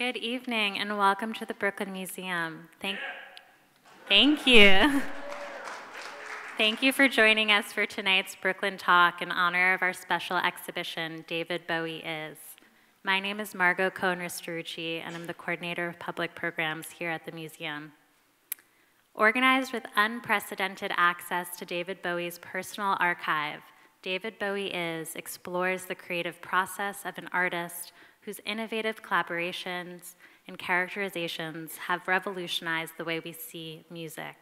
Good evening and welcome to the Brooklyn Museum. Thank you. Thank you for joining us for tonight's Brooklyn Talk in honor of our special exhibition, David Bowie Is. My name is Margot Cohen-Restorucci, and I'm the coordinator of public programs here at the museum. Organized with unprecedented access to David Bowie's personal archive, David Bowie Is explores the creative process of an artist whose innovative collaborations and characterizations have revolutionized the way we see music.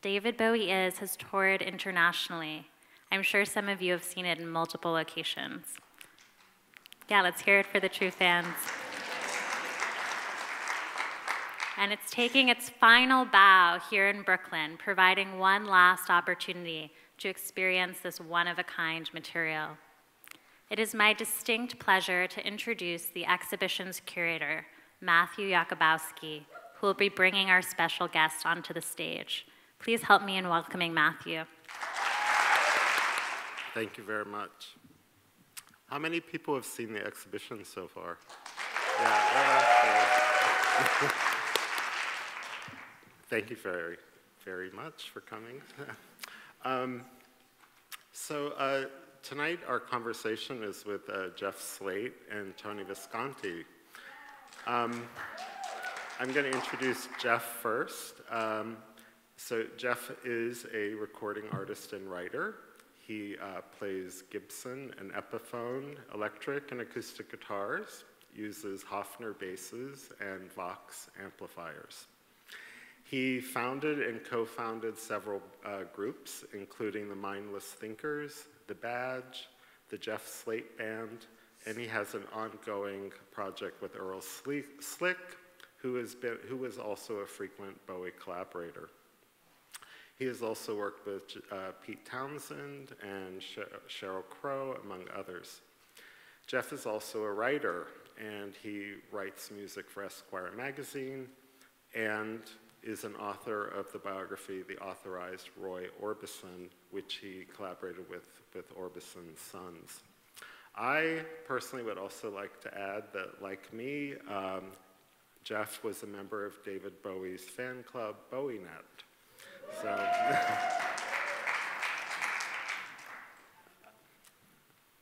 David Bowie Is has toured internationally. I'm sure some of you have seen it in multiple locations. Yeah, let's hear it for the true fans. And it's taking its final bow here in Brooklyn, providing one last opportunity to experience this one-of-a-kind material. It is my distinct pleasure to introduce the exhibition's curator, Matthew Jakubowski, who will be bringing our special guest onto the stage. Please help me in welcoming Matthew. Thank you very much. How many people have seen the exhibition so far? Yeah. Thank you very, very much for coming. Tonight our conversation is with Jeff Slate and Tony Visconti. I'm going to introduce Jeff first. So Jeff is a recording artist and writer. He plays Gibson and Epiphone, electric and acoustic guitars, uses Hofner basses and Vox amplifiers. He founded and co-founded several groups, including the Mindless Thinkers, The Badge, the Jeff Slate Band, and he has an ongoing project with Earl Slick, who is also a frequent Bowie collaborator. He has also worked with Pete Townsend and Sheryl Crow, among others. Jeff is also a writer, and he writes music for Esquire magazine and is an author of the biography The Authorized Roy Orbison, which he collaborated with Orbison's sons. I personally would also like to add that, like me, Jeff was a member of David Bowie's fan club, BowieNet.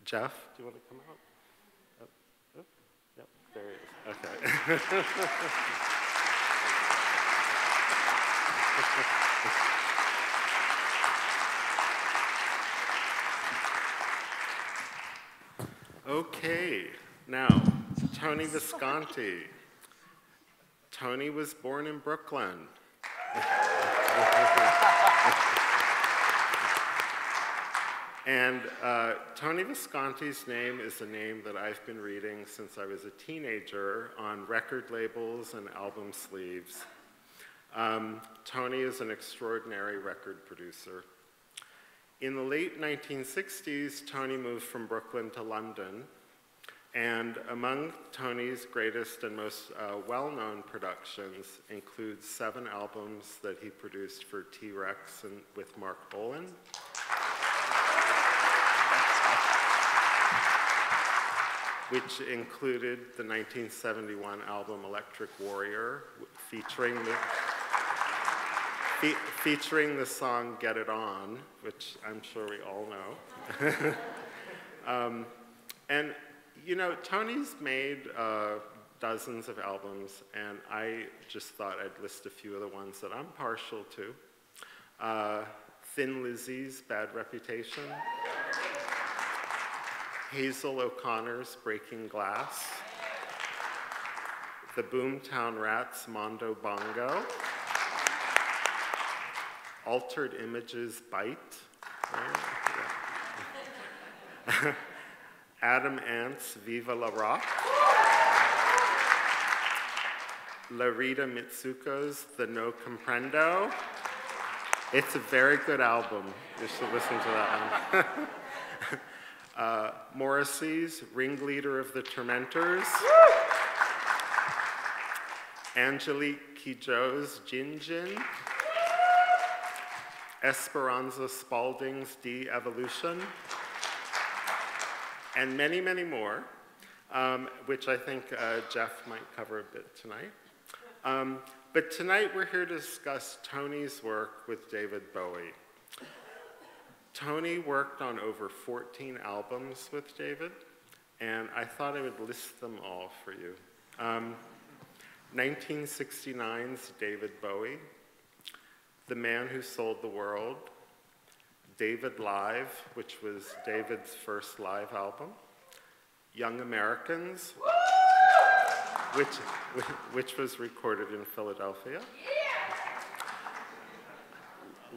Jeff, do you want to come out? Oh, yep, there he is. Okay. Okay, now, Tony Visconti. Tony was born in Brooklyn. And Tony Visconti's name is a name that I've been reading since I was a teenager on record labels and album sleeves. Tony is an extraordinary record producer. In the late 1960s, Tony moved from Brooklyn to London, and among Tony's greatest and most well-known productions include 7 albums that he produced for T-Rex and with Marc Bolan, which included the 1971 album Electric Warrior, featuring the song Get It On, which I'm sure we all know. And, you know, Tony's made dozens of albums, and I just thought I'd list a few of the ones that I'm partial to. Thin Lizzy's Bad Reputation, Hazel O'Connor's Breaking Glass, the Boomtown Rats' Mondo Bongo, Altered Images' Bite, Adam Ant's Viva La Rock, Larita Mitsuko's The No Comprendo. It's a very good album. You should listen to that one. Morrissey's Ringleader of the Tormentors, Angelique Kidjo's Gin Gin, Esperanza Spalding's De-Evolution, and many, many more. which I think Jeff might cover a bit tonight. But tonight we're here to discuss Tony's work with David Bowie. Tony worked on over 14 albums with David, and I thought I would list them all for you. 1969's David Bowie, The Man Who Sold the World, David Live, which was David's first live album, Young Americans, which was recorded in Philadelphia,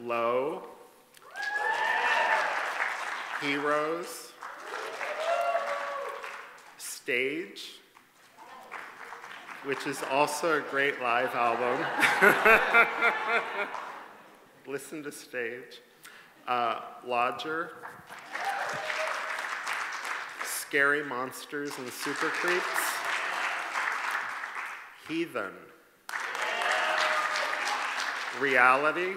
Low, Heroes, Stage, which is also a great live album. Listen to Stage. Lodger, Scary Monsters and Super Creeps, Heathen, Reality,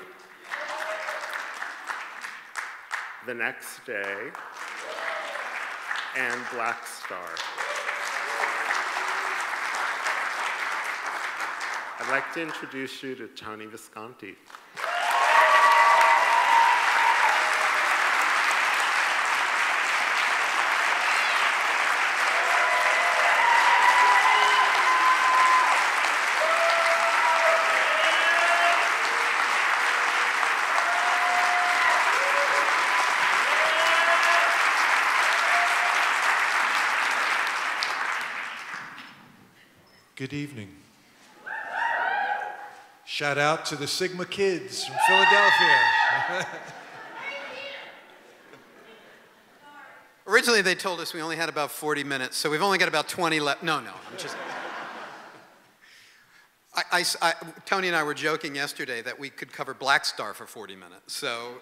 The Next Day, and Blackstar. I'd like to introduce you to Tony Visconti. Good evening. Shout out to the Sigma Kids from Philadelphia. Originally they told us we only had about 40 minutes, so we've only got about 20 left. No, I'm just... Tony and I were joking yesterday that we could cover Blackstar for 40 minutes, so...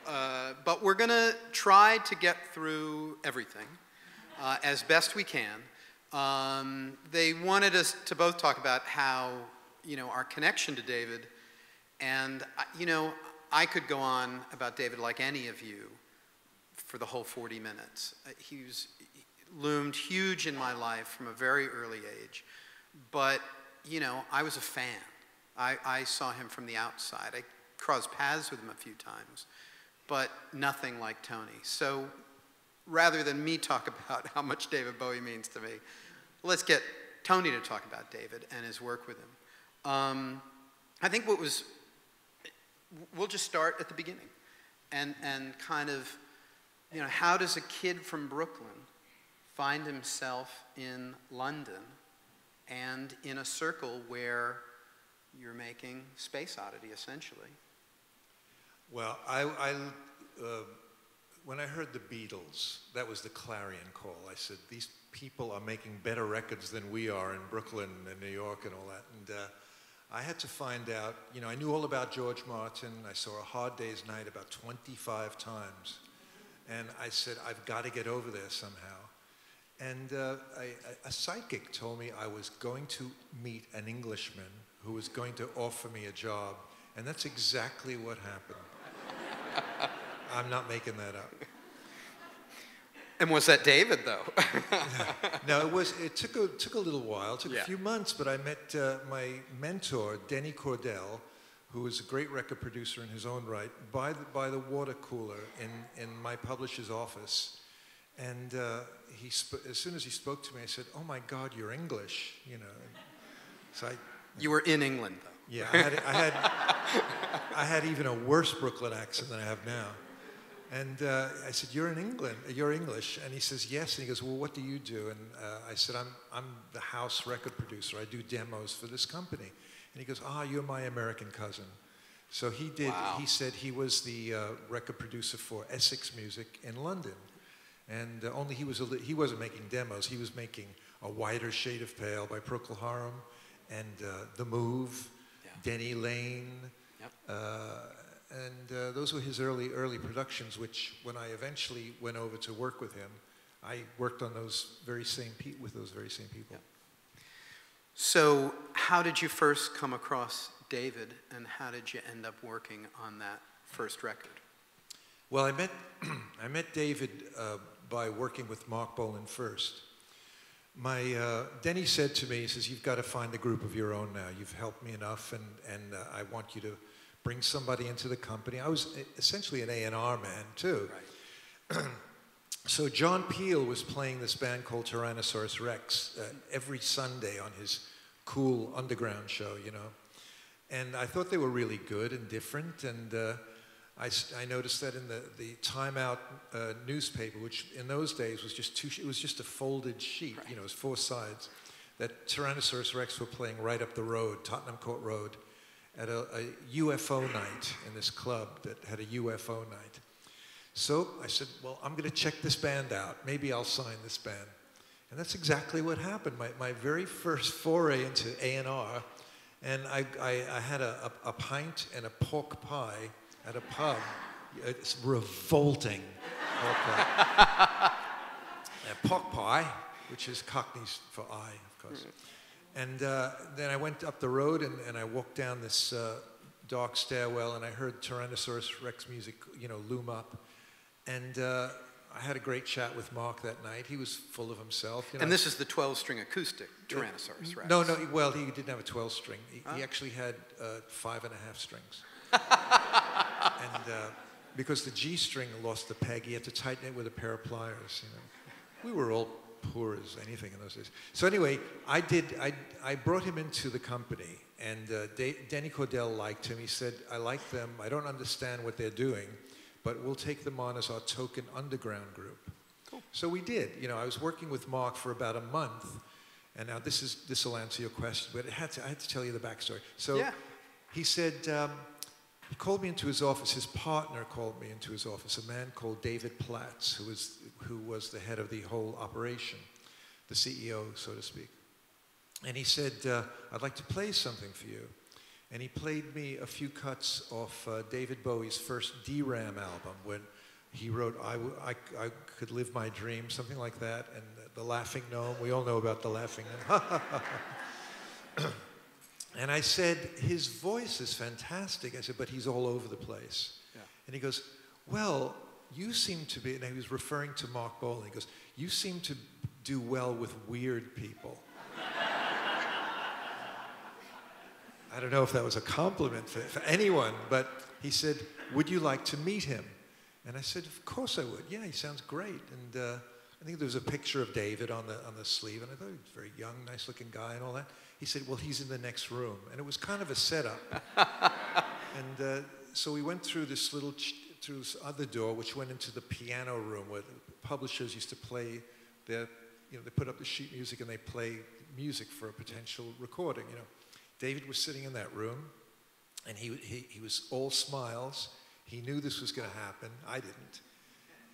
but we're gonna try to get through everything as best we can. They wanted us to both talk about how, our connection to David, and, I could go on about David like any of you for the whole 40 minutes. He loomed huge in my life from a very early age, but, I was a fan. I saw him from the outside. I crossed paths with him a few times, but nothing like Tony. So, rather than me talk about how much David Bowie means to me, let's get Tony to talk about David and his work with him. I think we'll just start at the beginning and kind of, how does a kid from Brooklyn find himself in London and in a circle where you're making Space Oddity, essentially? Well, when I heard the Beatles, that was the clarion call. I said, these people are making better records than we are in Brooklyn and New York and all that. And I had to find out, I knew all about George Martin. I saw A Hard Day's Night about 25 times. And I said, I've got to get over there somehow. And a psychic told me I was going to meet an Englishman who was going to offer me a job. And that's exactly what happened. I'm not making that up. And was that David, though? No, it took a little while. It took a few months, but I met my mentor, Denny Cordell, who is a great record producer in his own right, by the water cooler in my publisher's office. And as soon as he spoke to me, I said, oh, my God, you're English, And so you were in England, though. Yeah, I had even a worse Brooklyn accent than I have now. And I said, you're English. And he says, yes. And he goes, well, what do you do? And I said, I'm the house record producer. I do demos for this company. And he goes, you're my American cousin. So he did, wow. He said he was the record producer for Essex Music in London. And only he wasn't making demos. He was making A Wider Shade of Pale by Procol Harum and The Move, Denny Lane. Yep. And those were his early productions, which when I eventually went over to work with him, I worked on those very same people. Yep. So how did you first come across David, and how did you end up working on that first record? Well, I met David by working with Marc Bolan first. My Denny said to me, he says, you've got to find a group of your own now. You've helped me enough, and I want you to bring somebody into the company. I was essentially an A&R man, too. Right. So John Peel was playing this band called Tyrannosaurus Rex every Sunday on his cool underground show, you know. And I thought they were really good and different, and I noticed that in the Time Out newspaper, which in those days was just it was just a folded sheet, right. You know, it was 4 sides, that Tyrannosaurus Rex were playing right up the road, Tottenham Court Road, at a UFO night in this club that had a UFO night. So I said, well, I'm going to check this band out. Maybe I'll sign this band. And that's exactly what happened. My very first foray into A&R, and I had a pint and a pork pie at a pub. It's revolting. Pork pie. Pork pie, which is Cockney's for eye, of course. And then I went up the road, and I walked down this dark stairwell, and I heard Tyrannosaurus Rex music, you know, loom up. And I had a great chat with Marc that night. He was full of himself. You know, and this is the 12-string acoustic Tyrannosaurus Rex. No, no, well, he didn't have a 12-string. He actually had 5½ strings. And because the G string lost the peg, he had to tighten it with a pair of pliers. You know, we were all poor as anything in those days. So anyway, I brought him into the company, and Danny Cordell liked him. He said, I like them. I don't understand what they're doing, but we'll take them on as our token underground group. Cool. So we did. You know, I was working with Marc for about a month, and now this will answer your question, but I had to tell you the backstory. So yeah. He said, he called me into his office. His partner called me into his office, a man called David Platts, who was the head of the whole operation, the CEO, so to speak. And he said, I'd like to play something for you. And he played me a few cuts off David Bowie's first DRAM album, when he wrote I Could Live My Dream, something like that, and The Laughing Gnome. We all know about The Laughing Gnome. And I said, his voice is fantastic. I said, but he's all over the place. Yeah. And he goes, well, you seem to be, and he was referring to Marc Bolan. He goes, you seem to do well with weird people. I don't know if that was a compliment for anyone, but he said, would you like to meet him? And I said, of course I would. Yeah, he sounds great. And I think there was a picture of David on the sleeve, and I thought he was a very young, nice-looking guy and all that. He said, well, he's in the next room. And it was kind of a setup. And so we went through this little, through this other door, which went into the piano room where the publishers used to play their, you know, they put up the sheet music and they play music for a potential recording, you know. David was sitting in that room, and he was all smiles. He knew this was going to happen. I didn't.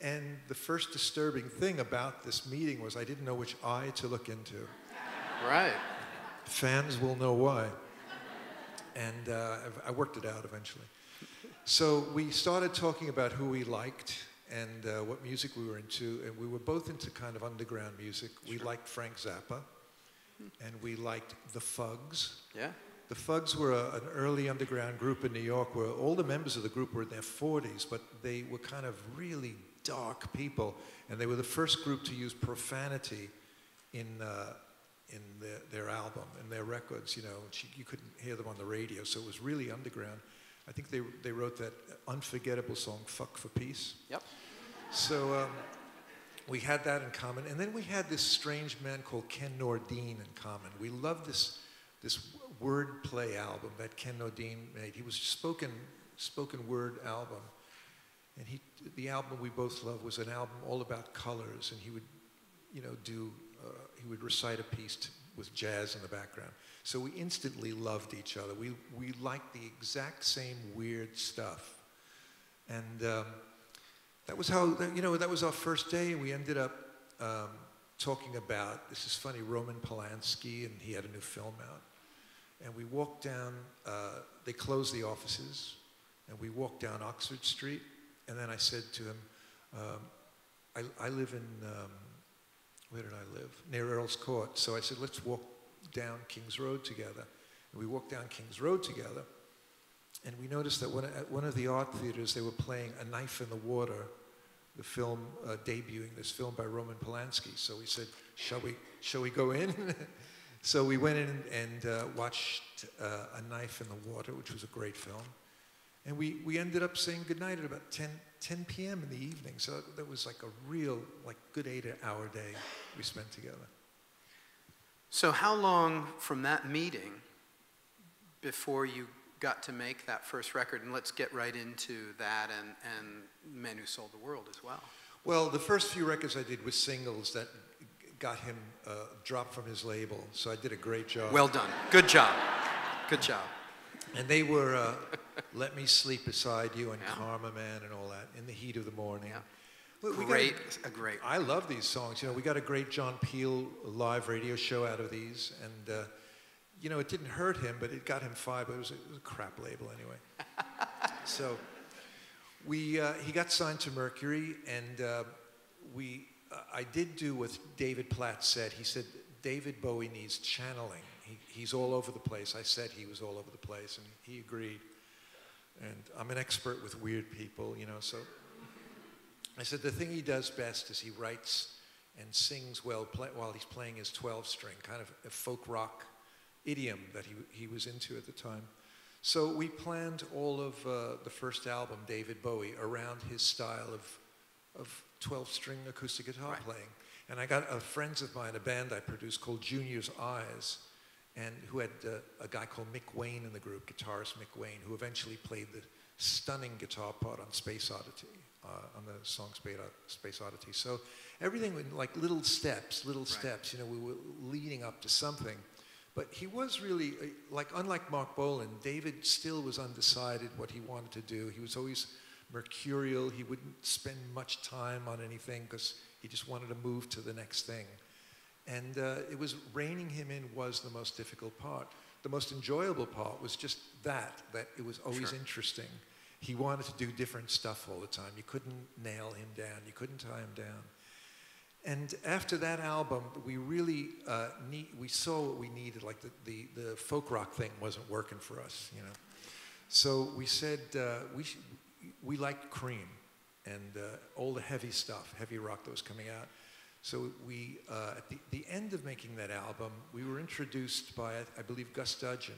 And the first disturbing thing about this meeting was I didn't know which eye to look into. Right. Fans will know why. And I worked it out eventually. So we started talking about who we liked and what music we were into. And we were both into kind of underground music. Sure. We liked Frank Zappa. And we liked The Fugs. Yeah. The Fugs were an early underground group in New York where all the members of the group were in their 40s, but they were kind of really dark people. And they were the first group to use profanity in their album, in their records, you know. You couldn't hear them on the radio, so it was really underground. I think they wrote that unforgettable song, Fuck for Peace. Yep. So we had that in common. And then we had this strange man called Ken Nordine in common. We loved this wordplay album that Ken Nordine made. He was a spoken word album. And the album we both loved was an album all about colors, and he would, you know, he would recite a piece with jazz in the background. So we instantly loved each other. We liked the exact same weird stuff. And that was how, you know, that was our first day. We ended up talking about, this is funny, Roman Polanski, and he had a new film out. And we walked down, they closed the offices, and we walked down Oxford Street. And then I said to him, I live in, where did I live? Near Earl's Court. So I said, let's walk down King's Road together. And we walked down King's Road together, and we noticed that at one of the art theaters, they were playing A Knife in the Water, the film, debuting this film by Roman Polanski. So we said, Shall we go in? So we went in and watched A Knife in the Water, which was a great film. And we ended up saying goodnight at about 10 p.m. in the evening. So that was like a real, like, good 8-hour day we spent together. So how long from that meeting before you got to make that first record? And let's get right into that and The Man Who Sold the World as well. Well, the first few records I did were singles that got him dropped from his label. So I did a great job. Well done. Good job. Good job. And they were Let Me Sleep Beside You and Karma Man and all that, In the Heat of the Morning. Yeah. We got a great. I love these songs. You know, we got a great John Peel live radio show out of these, and you know, it didn't hurt him, but it got him fired. But it was a crap label anyway. So he got signed to Mercury, and I did do what David Platt said. He said David Bowie needs channeling. He's all over the place. I said he was all over the place, and he agreed. And I'm an expert with weird people, you know, so. I said the thing he does best is he writes and sings well while he's playing his 12-string, kind of a folk rock idiom that he was into at the time. So we planned all of the first album, David Bowie, around his style of 12-string acoustic guitar playing. And I got friends of mine, a band I produced called Junior's Eyes, and who had a guy called Mick Wayne in the group, guitarist Mick Wayne, who eventually played the stunning guitar part on Space Oddity. On the song Space Oddity. So everything was like little steps, you know, we were leading up to something. But he was really, like, unlike Marc Bolan, David still was undecided what he wanted to do. He was always mercurial. He wouldn't spend much time on anything because he just wanted to move to the next thing. And it was reining him in was the most difficult part. The most enjoyable part was just that it was always interesting. He wanted to do different stuff all the time. You couldn't nail him down. You couldn't tie him down. And after that album, we really we saw what we needed. Like the folk rock thing wasn't working for us, you know. So we said we liked Cream and all the heavy stuff, heavy rock that was coming out. So we at the end of making that album, we were introduced by I believe Gus Dudgeon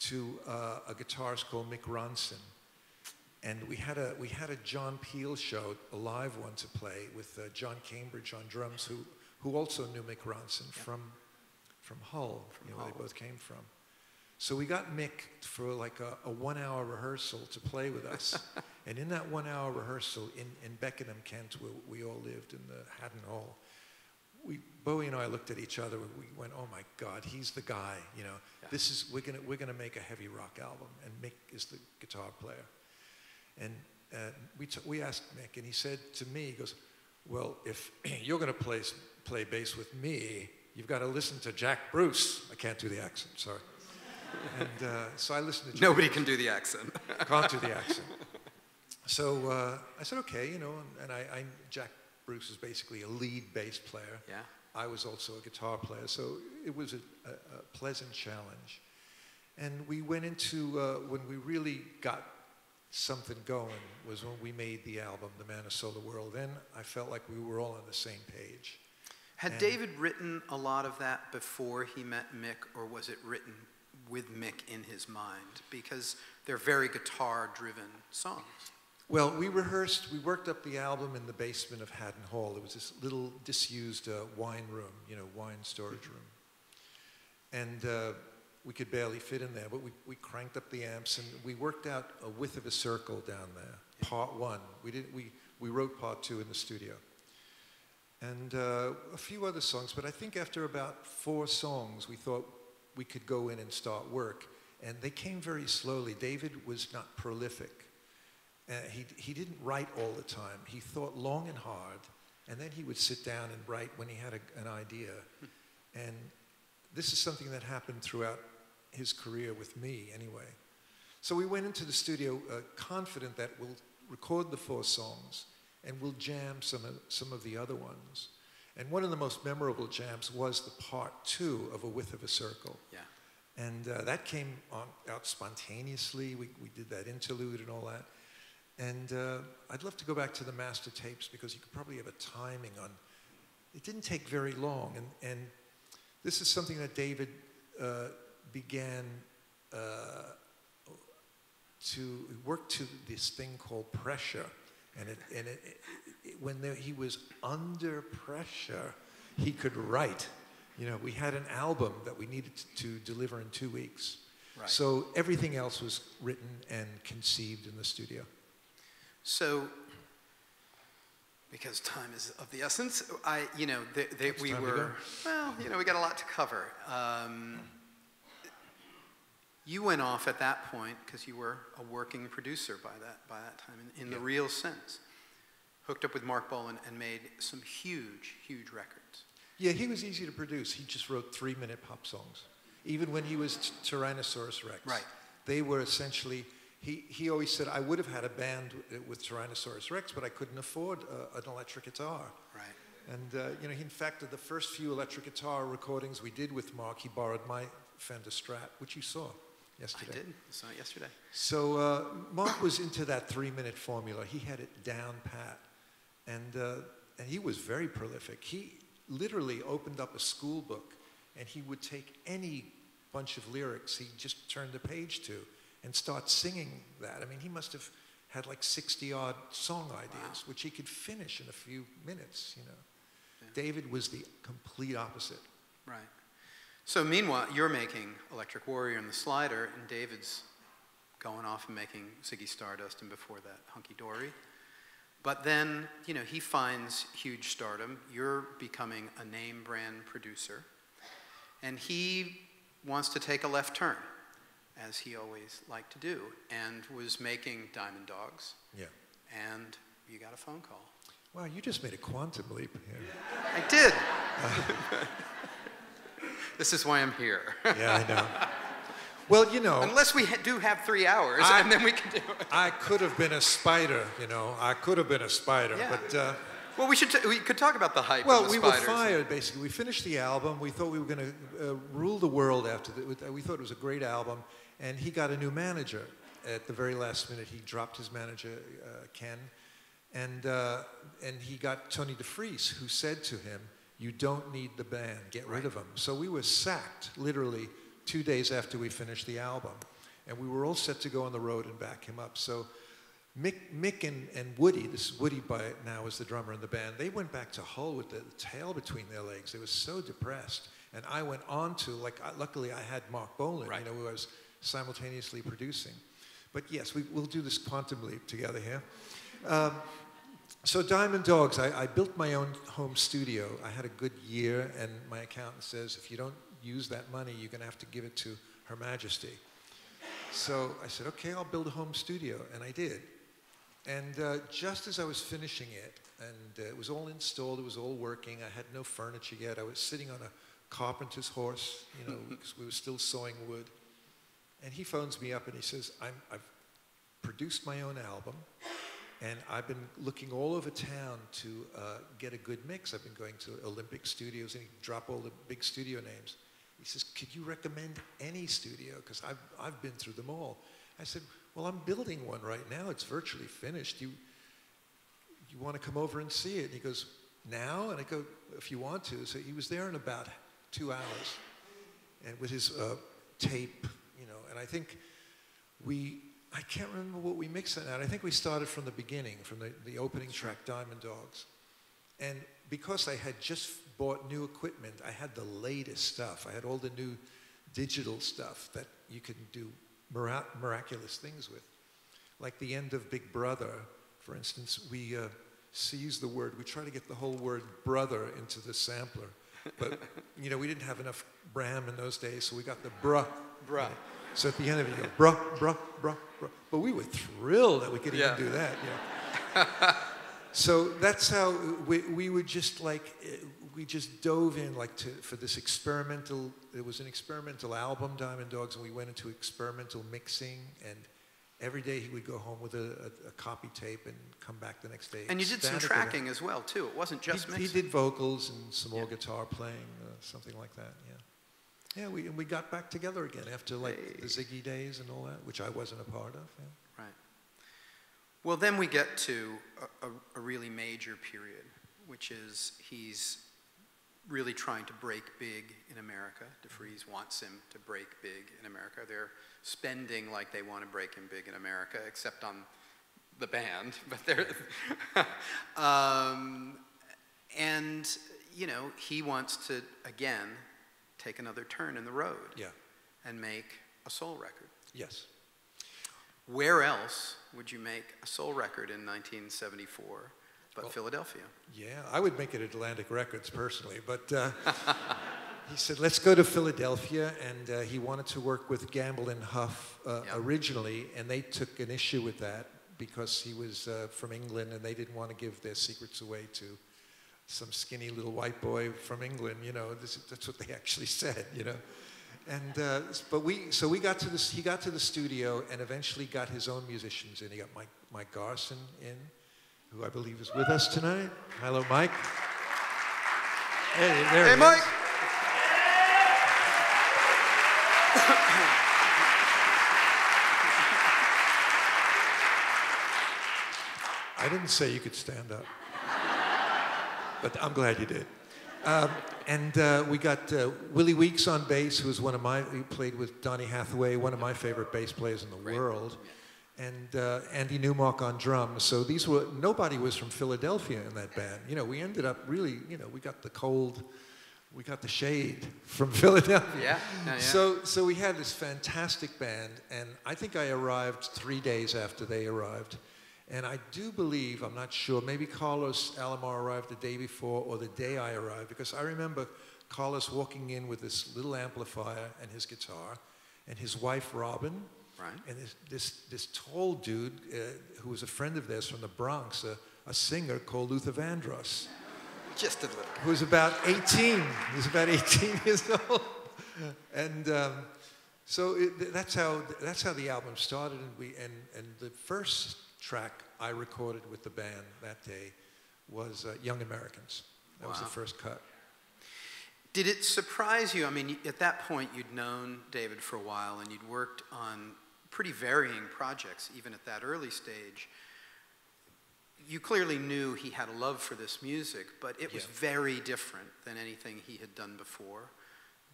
to a guitarist called Mick Ronson. And we had a John Peel show, a live one, to play with John Cambridge on drums, who also knew Mick Ronson from Hull, where they both came from. So we got Mick for like a 1-hour rehearsal to play with us. And in that 1-hour rehearsal in Beckenham, Kent, where we all lived in the Haddon Hall, Bowie and I looked at each other. We went, "Oh my God, he's the guy!" You know, this is we're gonna make a heavy rock album, and Mick is the guitar player. And we asked Mick, and he said to me, he goes, "Well, if you're going to play bass with me, you've got to listen to Jack Bruce." I can't do the accent, sorry. And so I listened to Jack Bruce. Nobody can do the accent. Can't do the accent. So I said, okay, you know, and Jack Bruce is basically a lead bass player. Yeah. I was also a guitar player, so it was a pleasant challenge. And we went into, when we really got something going was when we made the album, The Man Who Sold the World. Then I felt like we were all on the same page. Had David written a lot of that before he met Mick, or was it written with Mick in his mind? Because they're very guitar-driven songs. Well, we rehearsed, we worked up the album in the basement of Haddon Hall. It was this little disused wine room, you know, wine storage room. And we could barely fit in there, but we cranked up the amps and we worked out a width of a circle down there, part 1. We wrote part 2 in the studio. And a few other songs, but I think after about 4 songs, we thought we could go in and start work. And they came very slowly. David was not prolific. He didn't write all the time. He thought long and hard, and then he would sit down and write when he had an idea. And this is something that happened throughout his career with me anyway. So we went into the studio confident that we'll record the 4 songs and we'll jam some of the other ones. And one of the most memorable jams was the part 2 of A Width of a Circle. Yeah. And that came out spontaneously. We did that interlude and all that. And I'd love to go back to the master tapes because you could probably have a timing on It didn't take very long, and this is something that David began to work to this thing called pressure, and when he was under pressure, he could write. You know, we had an album that we needed to deliver in 2 weeks. Right. So everything else was written and conceived in the studio. So, because time is of the essence, we were, well, you know, we got a lot to cover. You went off at that point because you were a working producer by that time, in the real sense. Hooked up with Marc Bolan and made some huge, huge records. Yeah, he was easy to produce. He just wrote 3-minute pop songs. Even when he was Tyrannosaurus Rex. Right. They were essentially, he always said, I would have had a band with Tyrannosaurus Rex, but I couldn't afford an electric guitar. Right. And, you know, in fact, the first few electric guitar recordings we did with Mark, he borrowed my Fender Strat, which you saw yesterday. I did. I saw it yesterday. So Mark was into that 3-minute formula. He had it down pat. And he was very prolific. He literally opened up a school book, and he would take any bunch of lyrics he just turned a page to and start singing that. I mean, he must have had like 60-odd song ideas, wow, which he could finish in a few minutes, you know. Yeah. David was the complete opposite. Right. So meanwhile, you're making Electric Warrior and The Slider, and David's going off and making Ziggy Stardust, and before that, Hunky Dory. But then, you know, he finds huge stardom. You're becoming a name brand producer. And he wants to take a left turn, as he always liked to do, and was making Diamond Dogs. Yeah. And you got a phone call. Wow, you just made a quantum leap here. I did. This is why I'm here. Yeah, I know. Well, you know. Unless we do have 3 hours, and then we can do it. I could have been a spider, you know. I could have been a spider, yeah. But... well, we could talk about the hype. Well, we were fired, basically. We finished the album. We thought we were going to rule the world after that. We thought it was a great album. And he got a new manager. At the very last minute, he dropped his manager, Ken. And he got Tony DeFries, who said to him, you don't need the band. Get rid of them. So we were sacked, literally, 2 days after we finished the album. And we were all set to go on the road and back him up. So Mick and Woody, this is Woody by now is the drummer in the band, they went back to Hull with the tail between their legs. They were so depressed. And I went on to, like, luckily I had Marc Bolan, right, you know, who I was simultaneously producing. But yes, we'll do this quantum leap together here. So Diamond Dogs, I built my own home studio. I had a good year, and my accountant says, if you don't use that money, you're going to have to give it to Her Majesty. So I said, okay, I'll build a home studio, and I did. And just as I was finishing it, and it was all installed, it was all working, I had no furniture yet, I was sitting on a carpenter's horse, you know, because we were still sawing wood. And he phones me up and he says, I've produced my own album, and I've been looking all over town to get a good mix. I've been going to Olympic Studios, and he'd drop all the big studio names. He says, could you recommend any studio? Because I've been through them all. I said, well, I'm building one right now. It's virtually finished. You want to come over and see it? And he goes, now? And I go, if you want to. So he was there in about 2 hours, and with his tape, you know. And I think I can't remember what we mixed it out. I think we started from the beginning, from the opening track, Diamond Dogs. And because I had just bought new equipment, I had the latest stuff. I had all the new digital stuff that you can do miraculous things with. Like the end of Big Brother, for instance, we seized the word, we try to get the whole word brother into the sampler, but you know, we didn't have enough RAM in those days, so we got the bruh. Bruh. You know? So at the end of it, you go, bruh, bruh, bruh, bruh. But we were thrilled that we could even do that. You know? So that's how we were just like, we just dove in like for this experimental, it was an experimental album, Diamond Dogs, and we went into experimental mixing, and every day he would go home with a copy tape and come back the next day. And you did some tracking as well, too. It wasn't just mixing. He did vocals and some more guitar playing, something like that, yeah. Yeah, we got back together again after like the Ziggy days and all that, which I wasn't a part of, yeah. Right. Well, then we get to a really major period, which is he's really trying to break big in America. DeFries wants him to break big in America. They're spending like they want to break him big in America, except on the band, but they're, and you know, he wants to, again, take another turn in the road and make a soul record. Yes. Where else would you make a soul record in 1974 but Philadelphia? Yeah, I would make it Atlantic Records personally, but he said, let's go to Philadelphia, and he wanted to work with Gamble and Huff originally, and they took an issue with that because he was from England, and they didn't want to give their secrets away to some skinny little white boy from England, you know. That's what they actually said, you know. And but we got to this. He got to the studio and eventually got his own musicians in. He got Mike Garson in, who I believe is with us tonight. Hello, Mike. Hey, there he Mike. I didn't say you could stand up. But I'm glad you did. We got Willie Weeks on bass, who was one of my, who played with Donny Hathaway, one of my favorite bass players in the world, and Andy Newmark on drums. So these were, nobody was from Philadelphia in that band. You know, we ended up really, you know, we got the cold, we got the shade from Philadelphia. Yeah. So we had this fantastic band, and I think I arrived 3 days after they arrived. And I do believe, I'm not sure, maybe Carlos Alomar arrived the day before or the day I arrived, because I remember Carlos walking in with this little amplifier and his guitar and his wife, Robin, and this tall dude who was a friend of theirs from the Bronx, a singer called Luther Vandross. Just a little. Who was about 18. He was about 18 years old. And... So that's how the album started, and the first track I recorded with the band that day was Young Americans. That was the first cut. Did it surprise you? I mean, at that point you'd known David for a while and you'd worked on pretty varying projects even at that early stage. You clearly knew he had a love for this music, but it was very different than anything he had done before.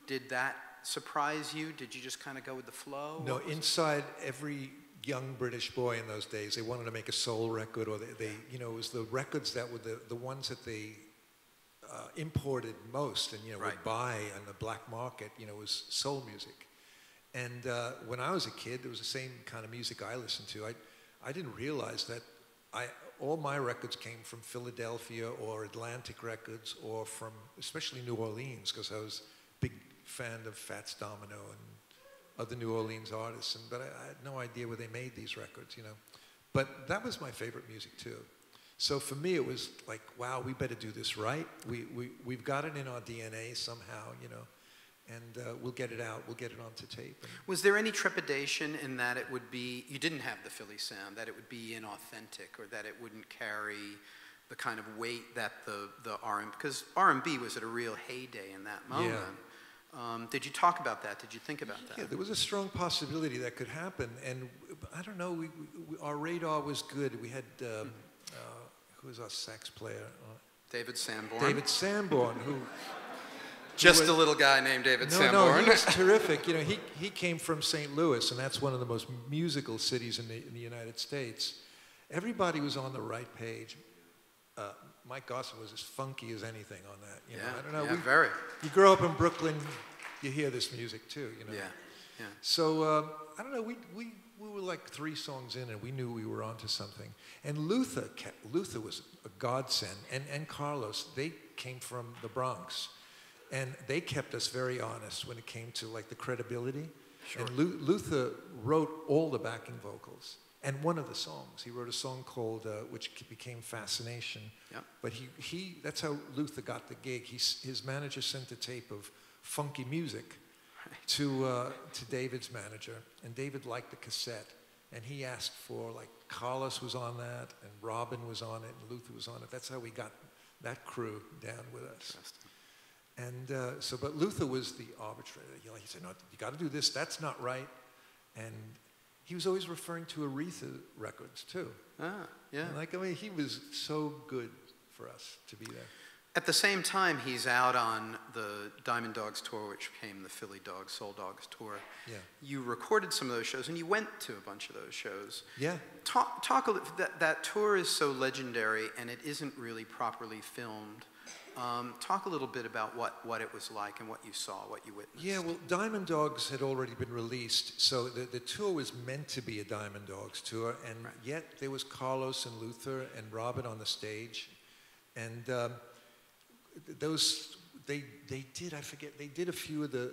Did that surprise you? Did you just kind of go with the flow? No, inside every young British boy in those days, they wanted to make a soul record, or they you know, it was the records that were the ones that they imported most, and you know, would buy on the black market. You know, it was soul music. And when I was a kid, it was the same kind of music I listened to. I didn't realize that all my records came from Philadelphia or Atlantic Records, or from especially New Orleans, because I was big fan of Fats Domino and other New Orleans artists, but I had no idea where they made these records, you know. But that was my favorite music too. So for me, it was like, wow, we better do this right. We've got it in our DNA somehow, you know, and we'll get it out. We'll get it onto tape. Was there any trepidation in that it would be, you didn't have the Philly sound, that it would be inauthentic, or that it wouldn't carry the kind of weight that the R&B, because R&B was at a real heyday in that moment. Yeah. Did you talk about that? Did you think about that? Yeah, there was a strong possibility that could happen, and I don't know, our radar was good. We had, who was our sax player? David Sanborn. David Sanborn, who... Just a little guy named David Sanborn. No, he was terrific. You know, he came from St. Louis, and that's one of the most musical cities in the United States. Everybody was on the right page. Mike Garson was as funky as anything on that. You know? I don't know. Very. You grow up in Brooklyn, you hear this music too. You know. Yeah. So I don't know. We were like 3 songs in, and we knew we were onto something. And Luther was a godsend, and Carlos. They came from the Bronx, and they kept us very honest when it came to like the credibility. Sure. And Luther wrote all the backing vocals. And one of the songs, he wrote a song called, which became Fascination. Yep. But that's how Luther got the gig. His manager sent a tape of funky music to David's manager. And David liked the cassette. And he asked for, like, Carlos was on that, and Robin was on it, and Luther was on it. That's how we got that crew down with us. And but Luther was the arbitrator. He said, no, you got to do this. That's not right. And... he was always referring to Aretha records too. Ah, yeah. And like, I mean, he was so good for us to be there. At the same time, he's out on the Diamond Dogs tour, which became the Philly Dogs, Soul Dogs tour. Yeah. You recorded some of those shows, and you went to a bunch of those shows. Yeah. Talk a little, that tour is so legendary, and it isn't really properly filmed. Talk a little bit about what it was like and what you saw, what you witnessed. Yeah, well, Diamond Dogs had already been released, so the tour was meant to be a Diamond Dogs tour, and right. yet there was Carlos and Luther and Robin on the stage, and... those they did, I forget, they did a few of the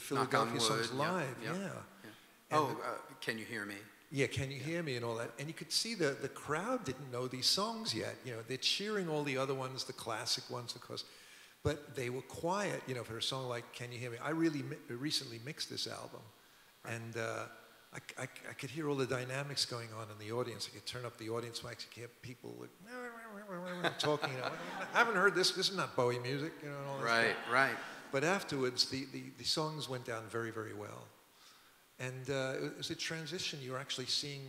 Philadelphia songs live, yeah. yeah. yeah. Oh, Can You Hear Me? Yeah, Can You yeah. Hear Me and all that. And you could see the crowd didn't know these songs yet. You know, they're cheering all the other ones, the classic ones, of course. But they were quiet, you know, for a song like Can You Hear Me. I really recently mixed this album. Right. And I could hear all the dynamics going on in the audience. I could turn up the audience mics. You could hear people like, talking, you know, I haven't heard this. This is not Bowie music, you know. And all right, stuff. Right. But afterwards, the songs went down very, very well, and it was a transition. You were actually seeing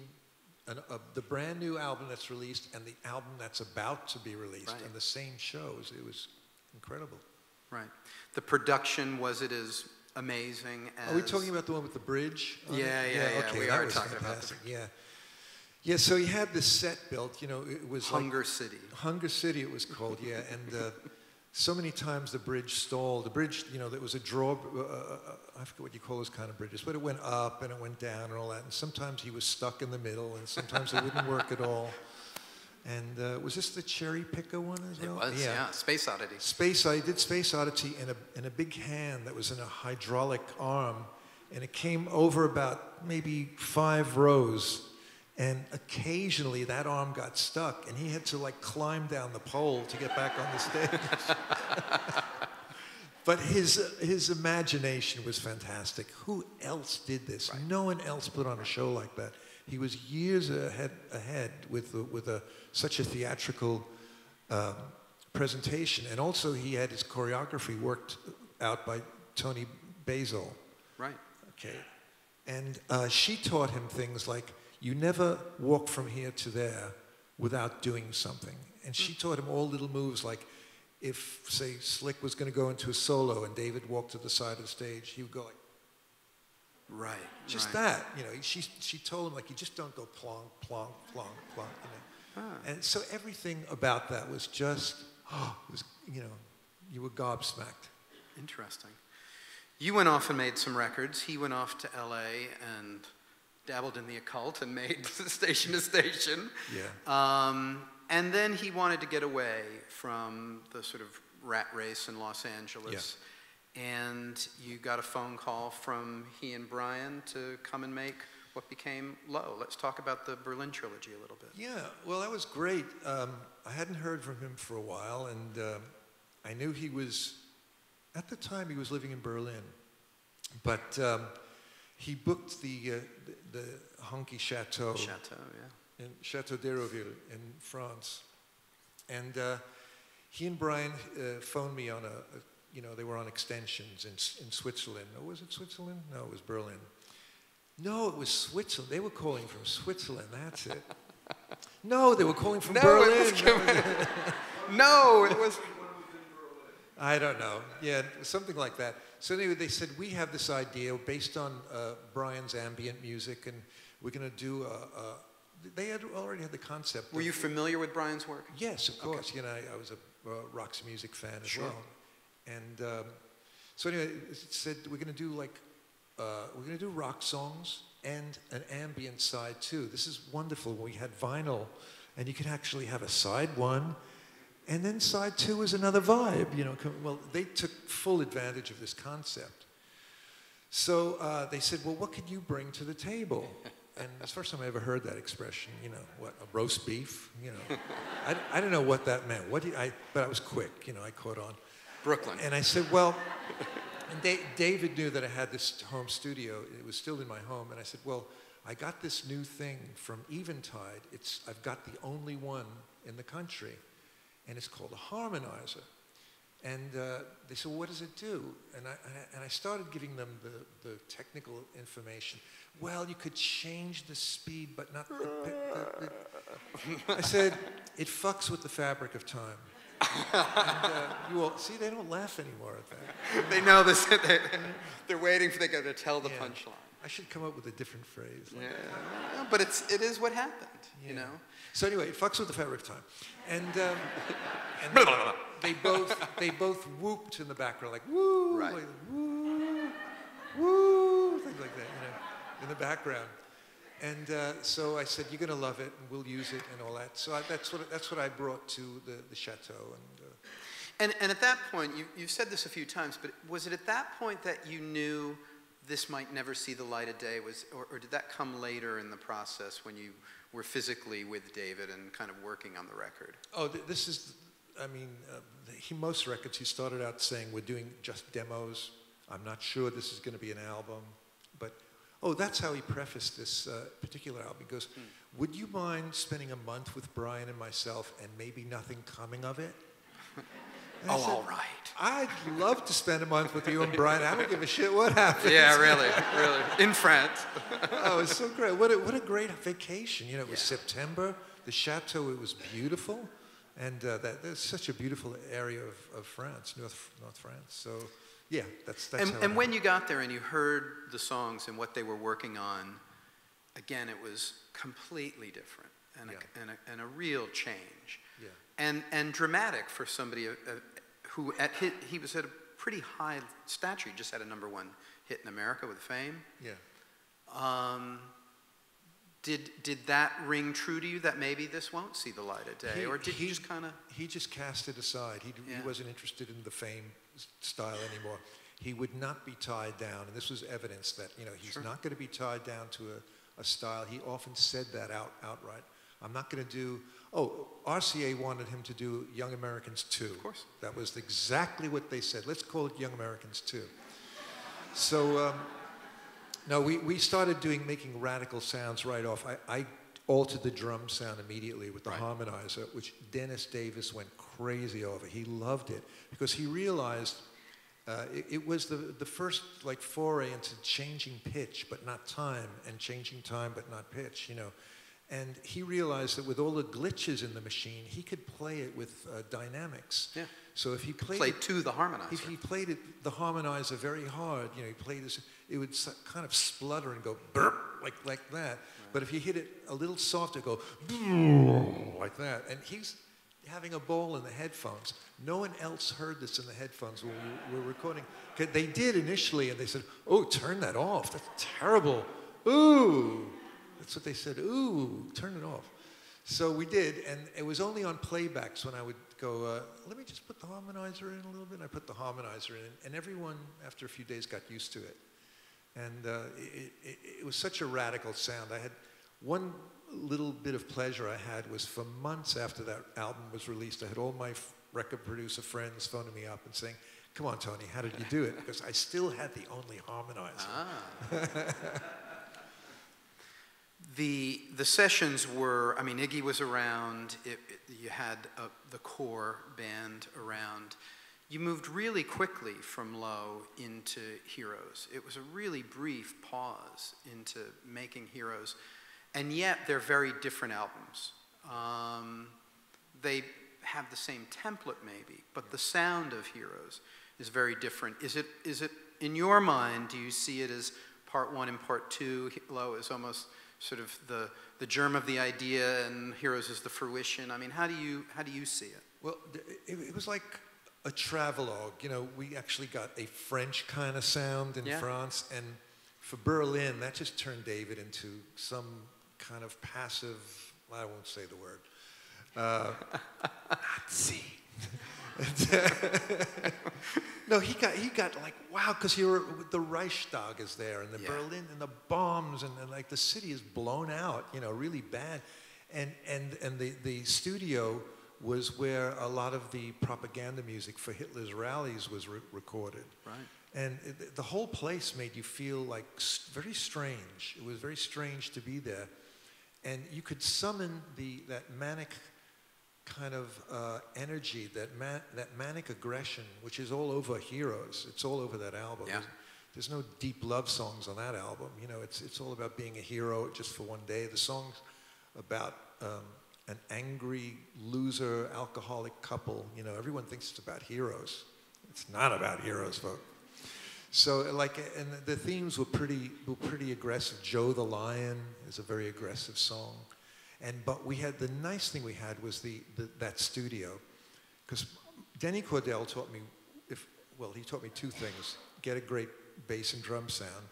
the brand new album that's released and the album that's about to be released right. in the same shows. It was incredible. Right. The production, was it as amazing as? Are we talking about the one with the bridge? Yeah, yeah. Okay, we are talking fantastic. About the bridge. Yeah. Yeah, so he had this set built, you know, it was Hunger City. Hunger City it was called, yeah, and so many times the bridge stalled. The bridge, you know, there was a draw, I forget what you call those kind of bridges, but it went up and it went down and all that, and sometimes he was stuck in the middle, and sometimes it wouldn't work at all. And was this the Cherry Picker one as well? It was, yeah, Space Oddity. I did Space Oddity in a big hand that was in a hydraulic arm, and it came over about maybe 5 rows. And occasionally that arm got stuck and he had to like climb down the pole to get back on the stage. But his imagination was fantastic. Who else did this? Right. No one else put on a show like that. He was years ahead with such a theatrical presentation. And also he had his choreography worked out by Tony Basil. Right. Okay. And she taught him things like, you never walk from here to there without doing something. And she taught him all little moves, like if, say, Slick was going to go into a solo and David walked to the side of the stage, he would go like, right, just right. that. You know, she told him, like, you just don't go plonk, plonk, plonk, plonk. You know? Huh. And so everything about that was just, oh, it was, you know, you were gobsmacked. Interesting. You went off and made some records. He went off to L.A. and... dabbled in the occult and made Station to Station. Yeah. And then he wanted to get away from the sort of rat race in Los Angeles. Yeah. And you got a phone call from he and Brian to come and make what became Low. Let's talk about the Berlin trilogy a little bit. Yeah, well, that was great. I hadn't heard from him for a while, and I knew he was, at the time, he was living in Berlin. But... he booked the honky chateau. Chateau, yeah. In Chateau d'Hérouville in France. And he and Brian phoned me on you know, they were on extensions in Switzerland. Or was it Switzerland? No, it was Berlin. No, it was Switzerland. They were calling from Switzerland, that's it. No, they were calling from Berlin. No, it was... I don't know. Yeah, something like that. So anyway, they said, we have this idea based on Brian's ambient music, and we're going to do they had already had the concept. Were you familiar with Brian's work? Yes, of course. Okay. You know, I was a Rock's music fan as sure. well. And so anyway, it said, we're going to do like, we're going to do rock songs and an ambient side too. This is wonderful. We had vinyl, and you could actually have a side one. And then side two was another vibe, you know. Well, they took full advantage of this concept. So they said, well, what could you bring to the table? And it's the first time I ever heard that expression, you know, what, a roast beef, you know. I don't know what that meant, but I was quick, you know, I caught on. Brooklyn. And I said, well, and David knew that I had this home studio. It was still in my home. And I said, well, I got this new thing from Eventide. I've got the only one in the country. And it's called a harmonizer. And they said, well, what does it do? And I started giving them the technical information. Well, you could change the speed, but not the... I said, it fucks with the fabric of time. You all, see, they don't laugh anymore at that. They know this. They're waiting for they go to tell the punchline. I should come up with a different phrase. Like that. But it is what happened. You know. So anyway, it fucks with the fabric time, and they both whooped in the background like woo, right. Like, woo, woo, things like that. You know, in the background. And so I said, "You're going to love it, and we'll use it, and all that." So that's what I brought to the chateau. And at that point, you've said this a few times, but was it at that point that you knew this might never see the light of day? Or did that come later in the process when you were physically with David and kind of working on the record? Oh, this is, I mean, most records he started out saying, "We're doing just demos. I'm not sure this is going to be an album," but. Oh, that's how he prefaced this particular album. He goes, "Would you mind spending a month with Brian and myself and maybe nothing coming of it?" Oh, said, all right. "I'd love to spend a month with you and Brian. I don't give a shit what happens." Yeah, really, really. In France. Oh, it's so great. What a great vacation. You know, it was September. The chateau, it was beautiful. And that's such a beautiful area of France, North France. So. Yeah, that's and when you got there and you heard the songs and what they were working on, again, it was completely different and a real change. Yeah. And dramatic for somebody who, he was at a pretty high stature. He just had a #1 hit in America with Fame. Yeah. Did that ring true to you that maybe this won't see the light of day? Or did he just kind of... He just cast it aside. He wasn't interested in the Fame style anymore. He would not be tied down. And this was evidence that, you know, he's not going to be tied down to a style. He often said that outright. I'm not going to do... Oh, RCA wanted him to do Young Americans 2. Of course. That was exactly what they said. Let's call it Young Americans 2. So... No, we started making radical sounds right off. I altered the drum sound immediately with the harmonizer, which Dennis Davis went crazy over. He loved it because he realized it was the first like foray into changing pitch but not time, and changing time but not pitch, you know. And he realized that with all the glitches in the machine, he could play it with dynamics. Yeah. So if he played to the harmonizer. If he played it, the harmonizer very hard, you know, he played this, it would kind of splutter and go burp, like that. Right. But if you hit it a little softer, go like that. And he's having a ball in the headphones. No one else heard this in the headphones when we were recording. They did initially, and they said, "Oh, turn that off. That's terrible. Ooh." That's what they said, "Ooh, turn it off." So we did, and it was only on playbacks when I would go, "Let me just put the harmonizer in a little bit." And I put the harmonizer in, and everyone, after a few days, got used to it. And it was such a radical sound. I had one little bit of pleasure I had was for months after that album was released, I had all my record producer friends phoning me up and saying, "Come on, Tony, how did you do it?" Because I still had the only harmonizer. Ah. The sessions were, I mean, Iggy was around, you had the core band around. You moved really quickly from Low into Heroes. It was a really brief pause into making Heroes, and yet they're very different albums. They have the same template maybe, but the sound of Heroes is very different. Is it in your mind, do you see it as part 1 and part 2, Low is almost sort of the germ of the idea, and Heroes is the fruition? I mean, how do you see it? Well, it was like a travelogue. You know, we actually got a French kind of sound in France, and for Berlin, that just turned David into some kind of passive, I won't say the word, Nazi. No, he got like, wow, because the Reichstag is there, and the Berlin, and the bombs, and like the city is blown out, you know, really bad. And the studio was where a lot of the propaganda music for Hitler's rallies was recorded. Right. And the whole place made you feel like very strange. It was very strange to be there. And you could summon that manic kind of energy, that manic aggression, which is all over Heroes. It's all over that album. Yeah. There's no deep love songs on that album. You know, it's all about being a hero just for one day. The song's about an angry loser alcoholic couple. You know, everyone thinks it's about heroes. It's not about heroes, folks. So like, and the themes were pretty aggressive. Joe the Lion is a very aggressive song. And, but we had, the nice thing we had was that studio. Because Denny Cordell taught me, he taught me two things. Get a great bass and drum sound.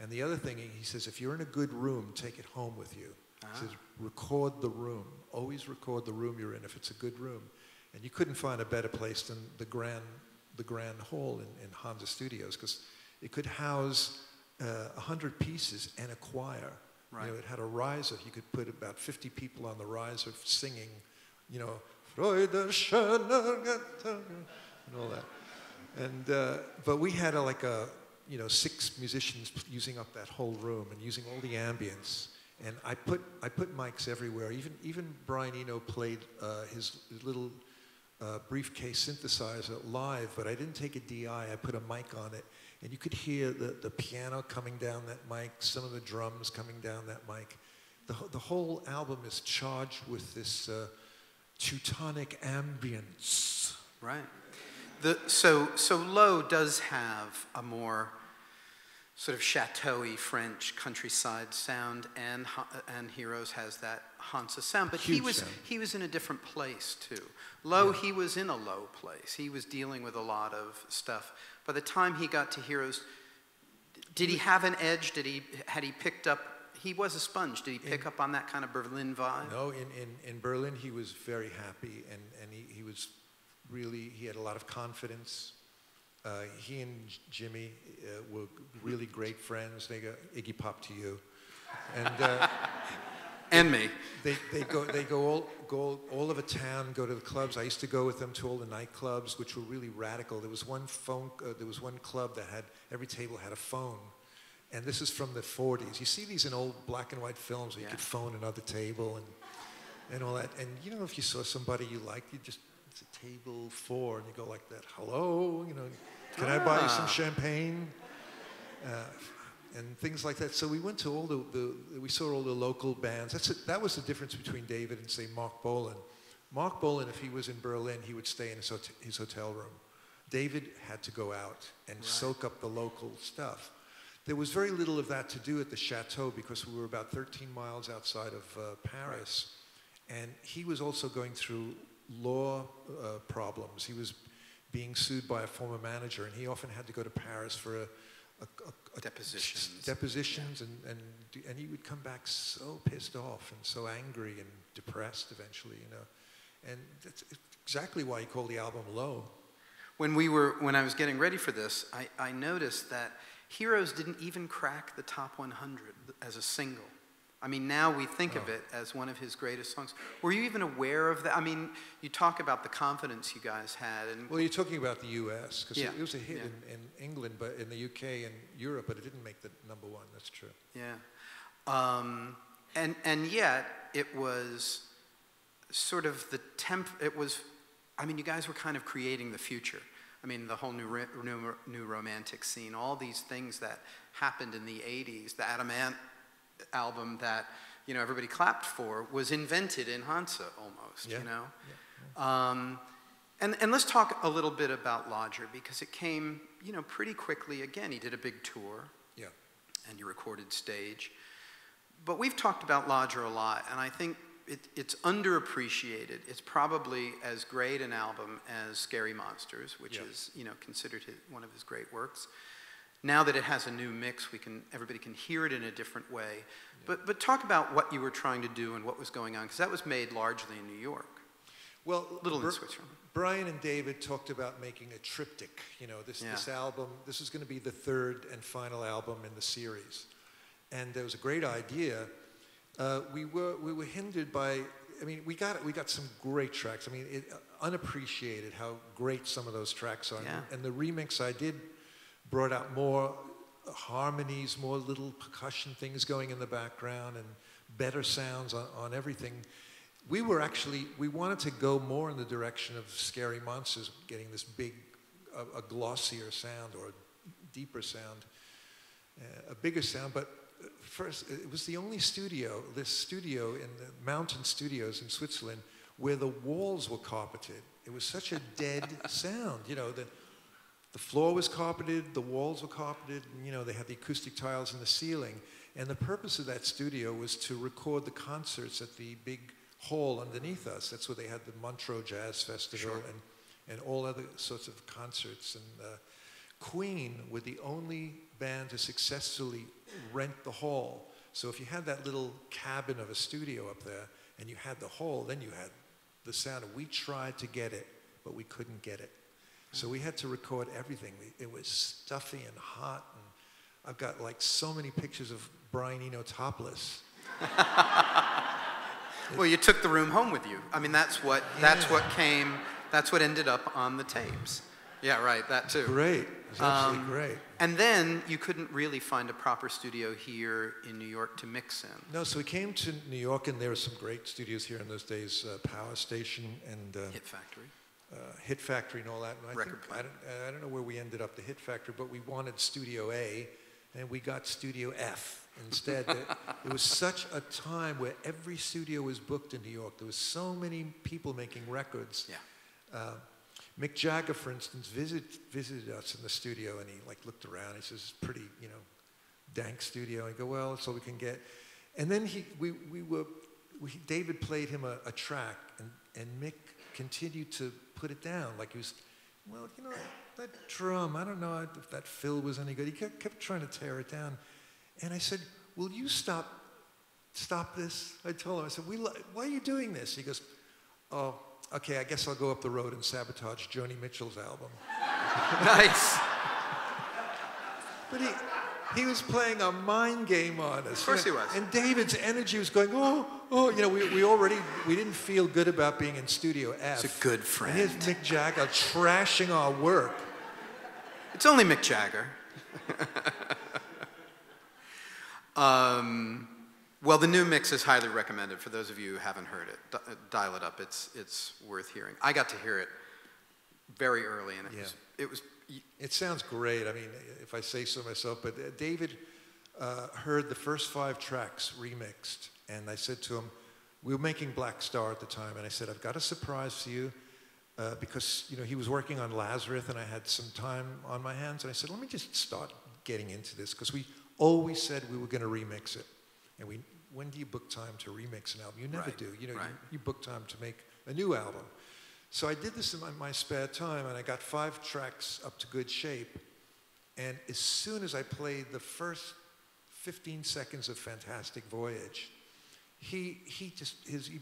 And the other thing, he says, if you're in a good room, take it home with you. Ah. He says, record the room. Always record the room you're in if it's a good room. And you couldn't find a better place than the Grand Hall in Honda Studios, because it could house 100 pieces and a choir. Right. You know, it had a riser. You could put about 50 people on the riser singing, you know, and all that. And, but we had six musicians using up that whole room and using all the ambience. And I put mics everywhere. Even Brian Eno played his little briefcase synthesizer live, but I didn't take a DI. I put a mic on it. And you could hear the piano coming down that mic, some of the drums coming down that mic. The whole album is charged with this Teutonic ambience. Right. So Low does have a more sort of chateau-y French countryside sound, and Heroes has that Hansa sound. But he was in a different place too. Low, yeah. He was in a low place. He was dealing with a lot of stuff. By the time he got to Heroes, did he have an edge? Had he picked up? He was a sponge. Did he pick up on that kind of Berlin vibe? No, in Berlin he was very happy, and he was really, he had a lot of confidence. He and Jimmy were really great friends. They go, Iggy Pop to you, and and me. They go all over town, go to the clubs. I used to go with them to all the nightclubs, which were really radical. There was one club that had, every table had a phone, and this is from the 40s. You see these in old black and white films where you could phone another table and all that. And you know, if you saw somebody you liked, you just, it's a table 4, and you go like that, hello, you know, can I buy you some champagne? And things like that. So we went to all we saw all the local bands. That was the difference between David and, say, Marc Bolan. Marc Bolan, if he was in Berlin, he would stay in his hotel room. David had to go out and soak up the local stuff. There was very little of that to do at the chateau, because we were about 13 miles outside of Paris. Right. And he was also going through law problems. He was being sued by a former manager, and he often had to go to Paris for depositions, and he would come back so pissed off and so angry and depressed eventually, you know. And that's exactly why he called the album Low. When I was getting ready for this, I noticed that Heroes didn't even crack the top 100 as a single. I mean, now we think of it as one of his greatest songs. Were you even aware of that? I mean, you talk about the confidence you guys had. Well, you're talking about the U.S., because it was a hit in England, but in the U.K. and Europe, but it didn't make the #1. That's true. Yeah. And yet, it was sort of you guys were kind of creating the future. I mean, the whole new romantic scene, all these things that happened in the 80s, the Adam Ant album that, you know, everybody clapped for was invented in Hansa almost, you know? Yeah, yeah. And let's talk a little bit about Lodger, because it came, you know, pretty quickly. Again, he did a big tour. Yeah. And you recorded Stage. But we've talked about Lodger a lot, and I think it's underappreciated. It's probably as great an album as Scary Monsters, which is, you know, considered one of his great works. Now that it has a new mix, everybody can hear it in a different way. Yeah. But talk about what you were trying to do and what was going on, because that was made largely in New York. Well, in Switzerland. Brian and David talked about making a triptych. You know, this album, this is going to be the third and final album in the series. And there was a great idea. We were hindered by, I mean, we got some great tracks. I mean, unappreciated how great some of those tracks are. Yeah. And the remix I did brought out more harmonies, more little percussion things going in the background, and better sounds on everything. We wanted to go more in the direction of Scary Monsters, getting this big, a glossier sound or a deeper sound, a bigger sound, but first, it was the only studio, this studio in the Mountain Studios in Switzerland, where the walls were carpeted. It was such a dead sound, you know, the floor was carpeted, the walls were carpeted, and, you know, they had the acoustic tiles in the ceiling. And the purpose of that studio was to record the concerts at the big hall underneath us. That's where they had the Montreux Jazz Festival, sure, and all other sorts of concerts. And Queen were the only band to successfully rent the hall. So if you had that little cabin of a studio up there and you had the hall, then you had the sound. We tried to get it, but we couldn't get it. So we had to record everything. It was stuffy and hot. And I've got like so many pictures of Brian Eno topless. Well, you took the room home with you. I mean, that's what ended up on the tapes. Yeah, right, that too. Great, it's absolutely great. And then you couldn't really find a proper studio here in New York to mix in. No, so we came to New York, and there were some great studios here in those days, Power Station and... Hit Factory and all that. And I don't know where we ended up, the Hit Factory, but we wanted Studio A, and we got Studio F instead. It was such a time where every studio was booked in New York. There was so many people making records. Yeah. Mick Jagger, for instance, visited us in the studio, and he like looked around. He says, "It's pretty, you know, dank studio." I go, "Well, that's all we can get." And then David played him a track, and Mick continued to put it down like he was, "Well, you know, that drum. I don't know if that fill was any good." He kept trying to tear it down, and I said, "Will you stop this?" I told him, I said, "Why are you doing this?" He goes, "Oh, okay, I guess I'll go up the road and sabotage Joni Mitchell's album." Nice. But he was playing a mind game on us. Of course, you know, he was. And David's energy was going, oh, you know, we didn't feel good about being in Studio F. It's a good friend. And here's Mick Jagger trashing our work. It's only Mick Jagger. Well, the new mix is highly recommended. For those of you who haven't heard it, dial it up. It's worth hearing. I got to hear it very early, and it sounds great. I mean, if I say so myself, but David heard the first 5 tracks remixed, and I said to him, we were making Blackstar at the time, and I said, "I've got a surprise for you," because, you know, he was working on Lazarus, and I had some time on my hands, and I said, "Let me just start getting into this," because we always said we were going to remix it, and when do you book time to remix an album? You never do. You know, you book time to make a new album. So I did this in my spare time, and I got 5 tracks up to good shape. And as soon as I played the first 15 seconds of Fantastic Voyage, he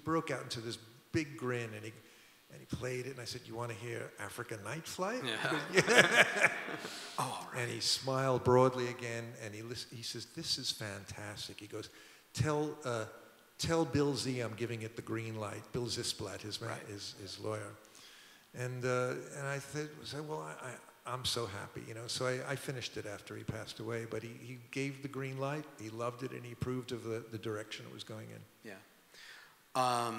broke out into this big grin, and he played it. And I said, "You want to hear African Night Flight?" Yeah. Oh, right. And he smiled broadly again, and he says, "This is fantastic." He goes, Tell Bill Z I'm giving it the green light." Bill Zisblatt, his lawyer. And I said, "Well, I'm so happy," you know. So I finished it after he passed away, but he gave the green light. He loved it, and he approved of the direction it was going in. Yeah.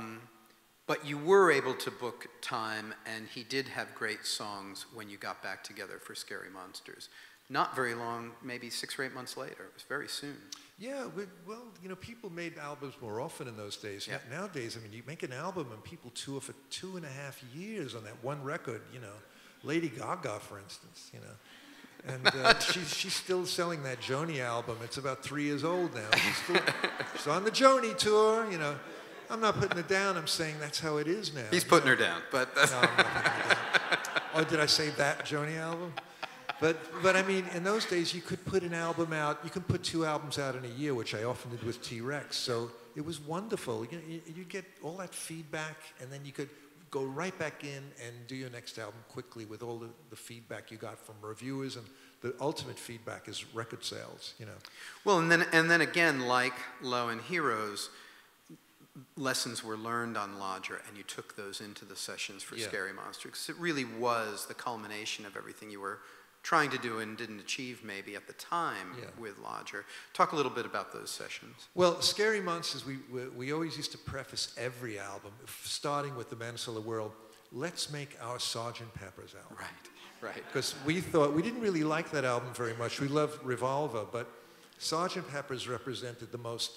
But you were able to book time, and he did have great songs when you got back together for Scary Monsters. Not very long, maybe 6 or 8 months later. It was very soon. Yeah, well, you know, people made albums more often in those days. Yeah. Nowadays, I mean, you make an album and people tour for 2.5 years on that one record, you know. Lady Gaga, for instance, you know. And she's still selling that Joni album. It's about 3 years old now. She's on the Joni tour, you know. I'm not putting it down. I'm saying that's how it is now. He's putting her down, but that's... No, I'm not putting her down. Oh, did I say that Joni album? But I mean, in those days, you could put an album out. You can put 2 albums out in a year, which I often did with T-Rex. So it was wonderful. You get all that feedback, and then you could go right back in and do your next album quickly with all the feedback you got from reviewers. And the ultimate feedback is record sales, you know. Well, and then again, like Low and Heroes, lessons were learned on Lodger, and you took those into the sessions for Scary Monsters, because it really was the culmination of everything you were trying to do and didn't achieve maybe at the time with Lodger. Talk a little bit about those sessions. Well, Scary Monsters, we always used to preface every album, starting with The Man Who Sold the World, "Let's make our Sgt. Pepper's album." Right, right. Because we didn't really like that album very much. We loved Revolver, but Sgt. Pepper's represented the most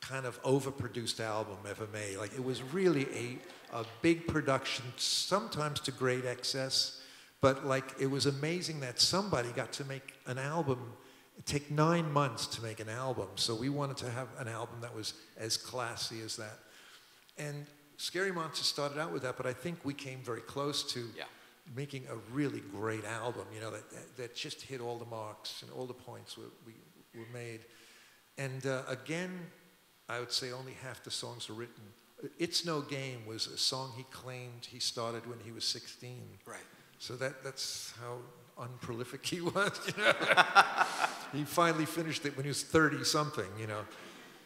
kind of overproduced album ever made. Like, it was really a big production, sometimes to great excess, but like, it was amazing that somebody got to make an album. It took 9 months to make an album, so we wanted to have an album that was as classy as that. And Scary Monsters started out with that, but I think we came very close to making a really great album, you know, that just hit all the marks and all the points were made. And again, I would say only half the songs were written. It's No Game was a song he claimed he started when he was 16. Right. So that's how unprolific he was, you know. He finally finished it when he was 30-something, you know.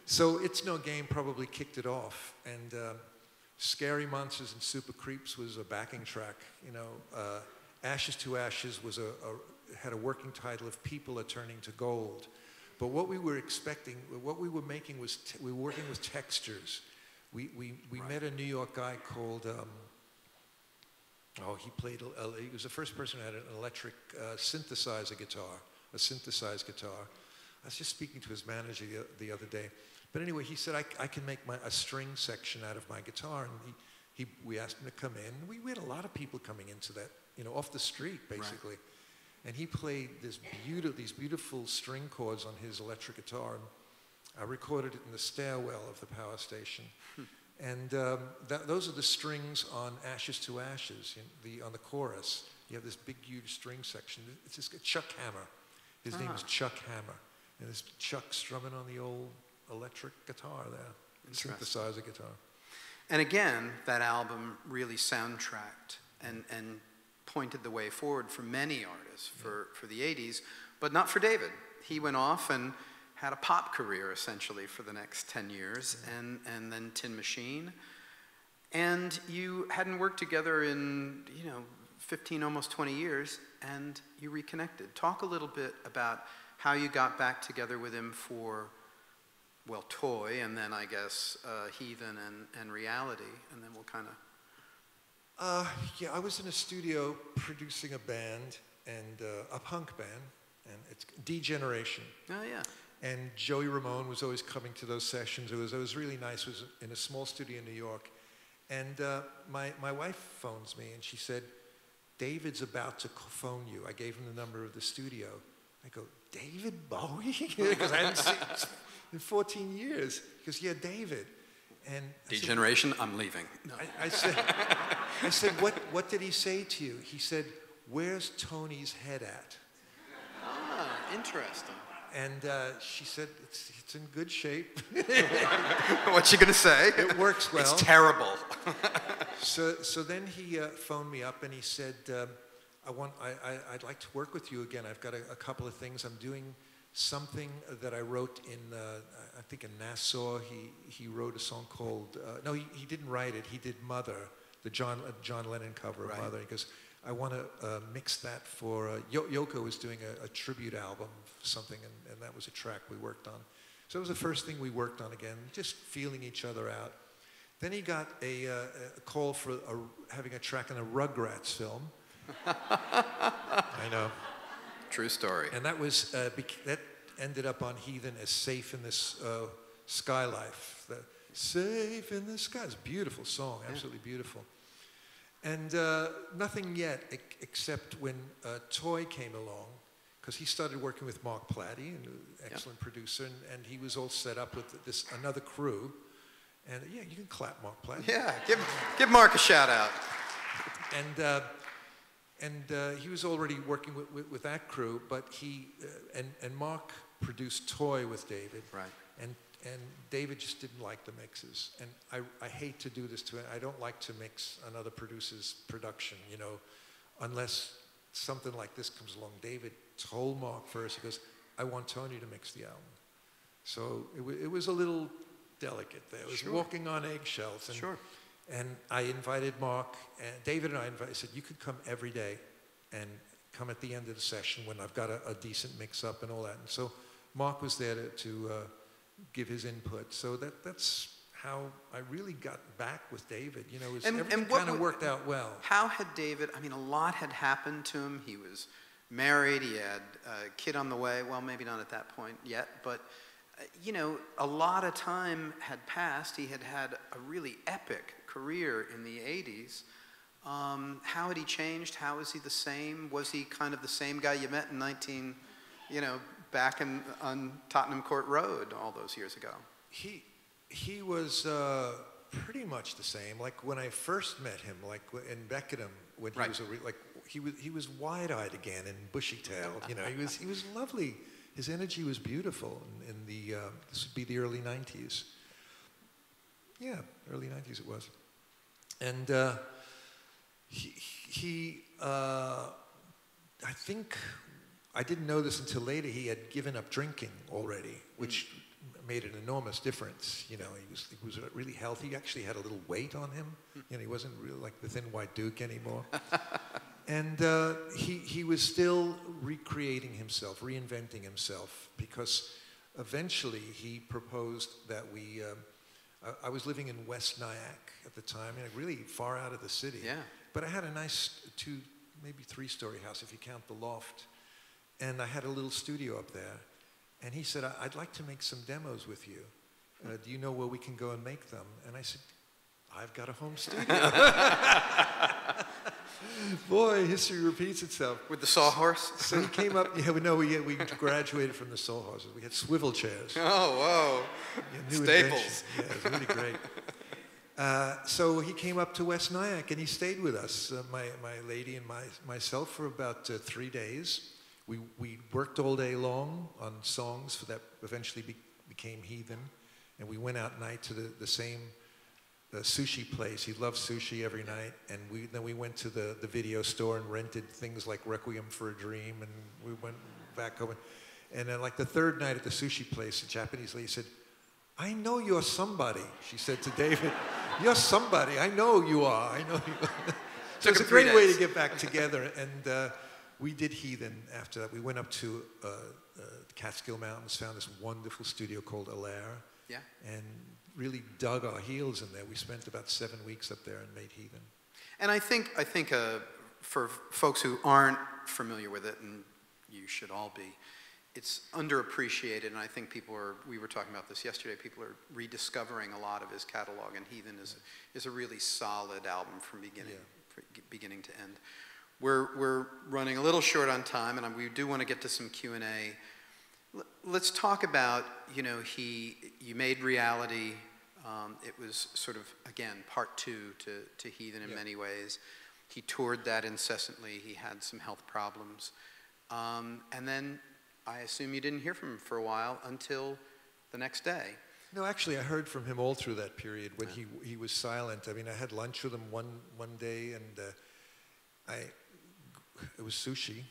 So It's No Game probably kicked it off. And Scary Monsters and Super Creeps was a backing track, you know. Ashes to Ashes was had a working title of People Are Turning to Gold. But what we were expecting, what we were making was, we were working with textures. We met a New York guy called, he was the first person who had an electric synthesizer guitar, a synthesized guitar. I was just speaking to his manager the other day. But anyway, he said, I can make a string section out of my guitar. And we asked him to come in. We had a lot of people coming into that, you know, off the street, basically. Right. And he played these beautiful string chords on his electric guitar. And I recorded it in the stairwell of the power station. And those are the strings on Ashes to Ashes, on the chorus. You have this big, huge string section. It's this guy, Chuck Hammer. His name is Chuck Hammer. And it's Chuck strumming on the old electric guitar there, synthesizer guitar. And again, that album really soundtracked and pointed the way forward for many artists for the 80s, but not for David. He went off and had a pop career, essentially, for the next 10 years, and then Tin Machine. And you hadn't worked together in, you know, 15, almost 20 years, and you reconnected. Talk a little bit about how you got back together with him for, well, Toy, and then I guess Heathen and Reality, and then we'll kind of... yeah, I was in a studio producing a band, and a punk band, and it's D-Generation. Oh, yeah. And Joey Ramone was always coming to those sessions. It was really nice. It was in a small studio in New York. And my wife phones me, and she said, David's about to phone you. I gave him the number of the studio. I go, David Bowie? Because I hadn't seen it in 14 years. He goes, yeah, David. And D-Generation, I'm leaving. No. I said, what did he say to you? He said, where's Tony's head at? Ah, interesting. And she said, it's in good shape. What's she going to say? It works well. It's terrible. So then he phoned me up and he said, I'd like to work with you again. I've got a couple of things. I'm doing something that I wrote in, I think in Nassau. He wrote a song called, no, he didn't write it. He did Mother, the John Lennon cover of Mother. He goes, I want to mix that for, Yoko was doing a tribute album, something, and that was a track we worked on. So it was the first thing we worked on again, just feeling each other out. Then he got a call for having a track in a Rugrats film. I know. True story. And that was, that ended up on Heathen as Safe in This Sky Life. Safe in the Sky, it's a beautiful song, absolutely beautiful. And nothing yet, except when Toy came along, because he started working with Mark Platti, an excellent producer, and he was all set up with another crew. And yeah, you can clap Mark Platti. Yeah, give Mark a shout out. And he was already working with that crew, but and Mark produced Toy with David. Right. And David just didn't like the mixes. And I hate to do this to him. I don't like to mix another producer's production, you know, unless something like this comes along. David told Mark first, he goes, I want Tony to mix the album. So it was a little delicate there. It was walking on eggshells. And, and I invited Mark, and David and I said, you could come every day and come at the end of the session when I've got a decent mix-up and all that. And so Mark was there to give his input. So that's how I really got back with David. You know, it kind of worked out well. How had David, I mean, a lot had happened to him. He was married, he had a kid on the way, well, maybe not at that point yet, but you know, a lot of time had passed. He had had a really epic career in the 80s. How had he changed? How is he the same? Was he kind of the same guy you met in back on Tottenham Court Road all those years ago? He was pretty much the same. Like when I first met him, like in Beckenham, when he was he was wide-eyed again and bushy-tailed. You know, he was lovely. His energy was beautiful in the, this would be the early 90s. Yeah, early 90s it was. And I think, I didn't know this until later, he had given up drinking already, which made an enormous difference. You know, he was really healthy. He actually had a little weight on him. You know, he wasn't really like the Thin White Duke anymore. And he was still recreating himself, reinventing himself, because eventually he proposed that we, I was living in West Nyack at the time, you know, really far out of the city. Yeah. But I had a nice two, maybe three-story house, if you count the loft. And I had a little studio up there. And he said, I'd like to make some demos with you. Do you know where we can go and make them? And I said, I've got a home studio. Boy, history repeats itself. With the sawhorse? So he came up, yeah, no, we graduated from the sawhorses. We had swivel chairs. Oh, whoa. Yeah, Staples. Yeah, it was really great. So he came up to West Nyack and he stayed with us, my lady and myself, for about 3 days. We worked all day long on songs for that eventually became Heathen. And we went out at night to the same sushi place. He loved sushi every night. And then we went to the video store and rented things like Requiem for a Dream. And we went back home. And then like the third night at the sushi place, a Japanese lady said, I know you're somebody, she said to David. You're somebody. I know you are. I know you are. So it's a great way to get back together. And we did Heathen after that. We went up to the Catskill Mountains, found this wonderful studio called Allaire, and really dug our heels in there. We spent about 7 weeks up there and made Heathen. And I think for folks who aren't familiar with it, and you should all be, it's underappreciated, and I think we were talking about this yesterday, people are rediscovering a lot of his catalog, and Heathen is a really solid album from beginning to end. We're running a little short on time, and we do want to get to some Q&A. Let's talk about, you know, you made Reality. It was sort of, again, part two to Heathen in many ways. He toured that incessantly. He had some health problems. And then I assume you didn't hear from him for a while until the next day. No, actually, I heard from him all through that period when he was silent. I mean, I had lunch with him one day, and it was sushi.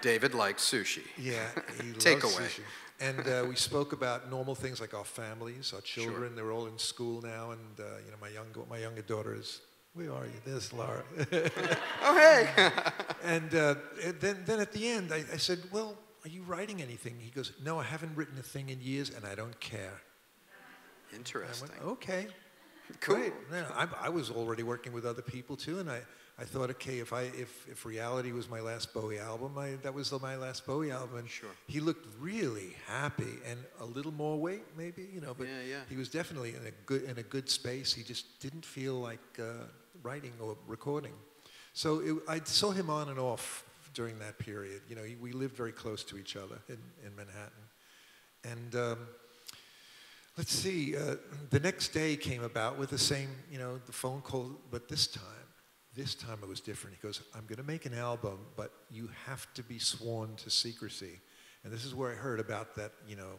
David likes sushi. Yeah, he loves sushi. And we spoke about normal things like our families, our children. Sure. They're all in school now, and you know, my younger daughter is. Where are you? There's Laura. Oh, hey. And then at the end, I said, "Well, are you writing anything?" He goes, "No, I haven't written a thing in years, and I don't care." Interesting. I went, okay. Cool. Great. Yeah, I was already working with other people too, and I thought, okay, if Reality was my last Bowie album, that was my last Bowie album. And sure. He looked really happy and a little more weight, maybe, you know. But he was definitely in a good space. He just didn't feel like writing or recording. So I saw him on and off during that period. You know, we lived very close to each other in Manhattan, and. Let's see, The Next Day came about with the same, you know, the phone call, but this time it was different. He goes, I'm gonna make an album, but you have to be sworn to secrecy. And this is where I heard about that, you know,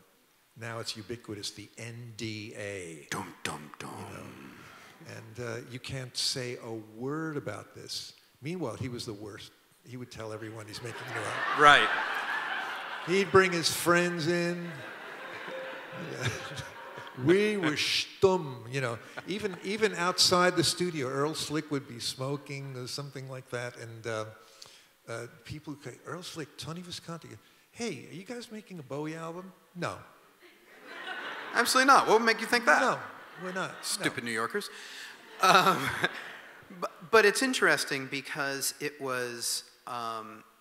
now it's ubiquitous, the NDA. Dum, dum, dum. You know? And you can't say a word about this. Meanwhile, he was the worst. He would tell everyone he's making an album. Right. He'd bring his friends in. Yeah. We were stum, you know. Even outside the studio, Earl Slick would be smoking or something like that, and people would say, Earl Slick, Tony Visconti, hey, are you guys making a Bowie album? No. Absolutely not. What would make you think that? No, we're not. Stupid New Yorkers. But it's interesting because it was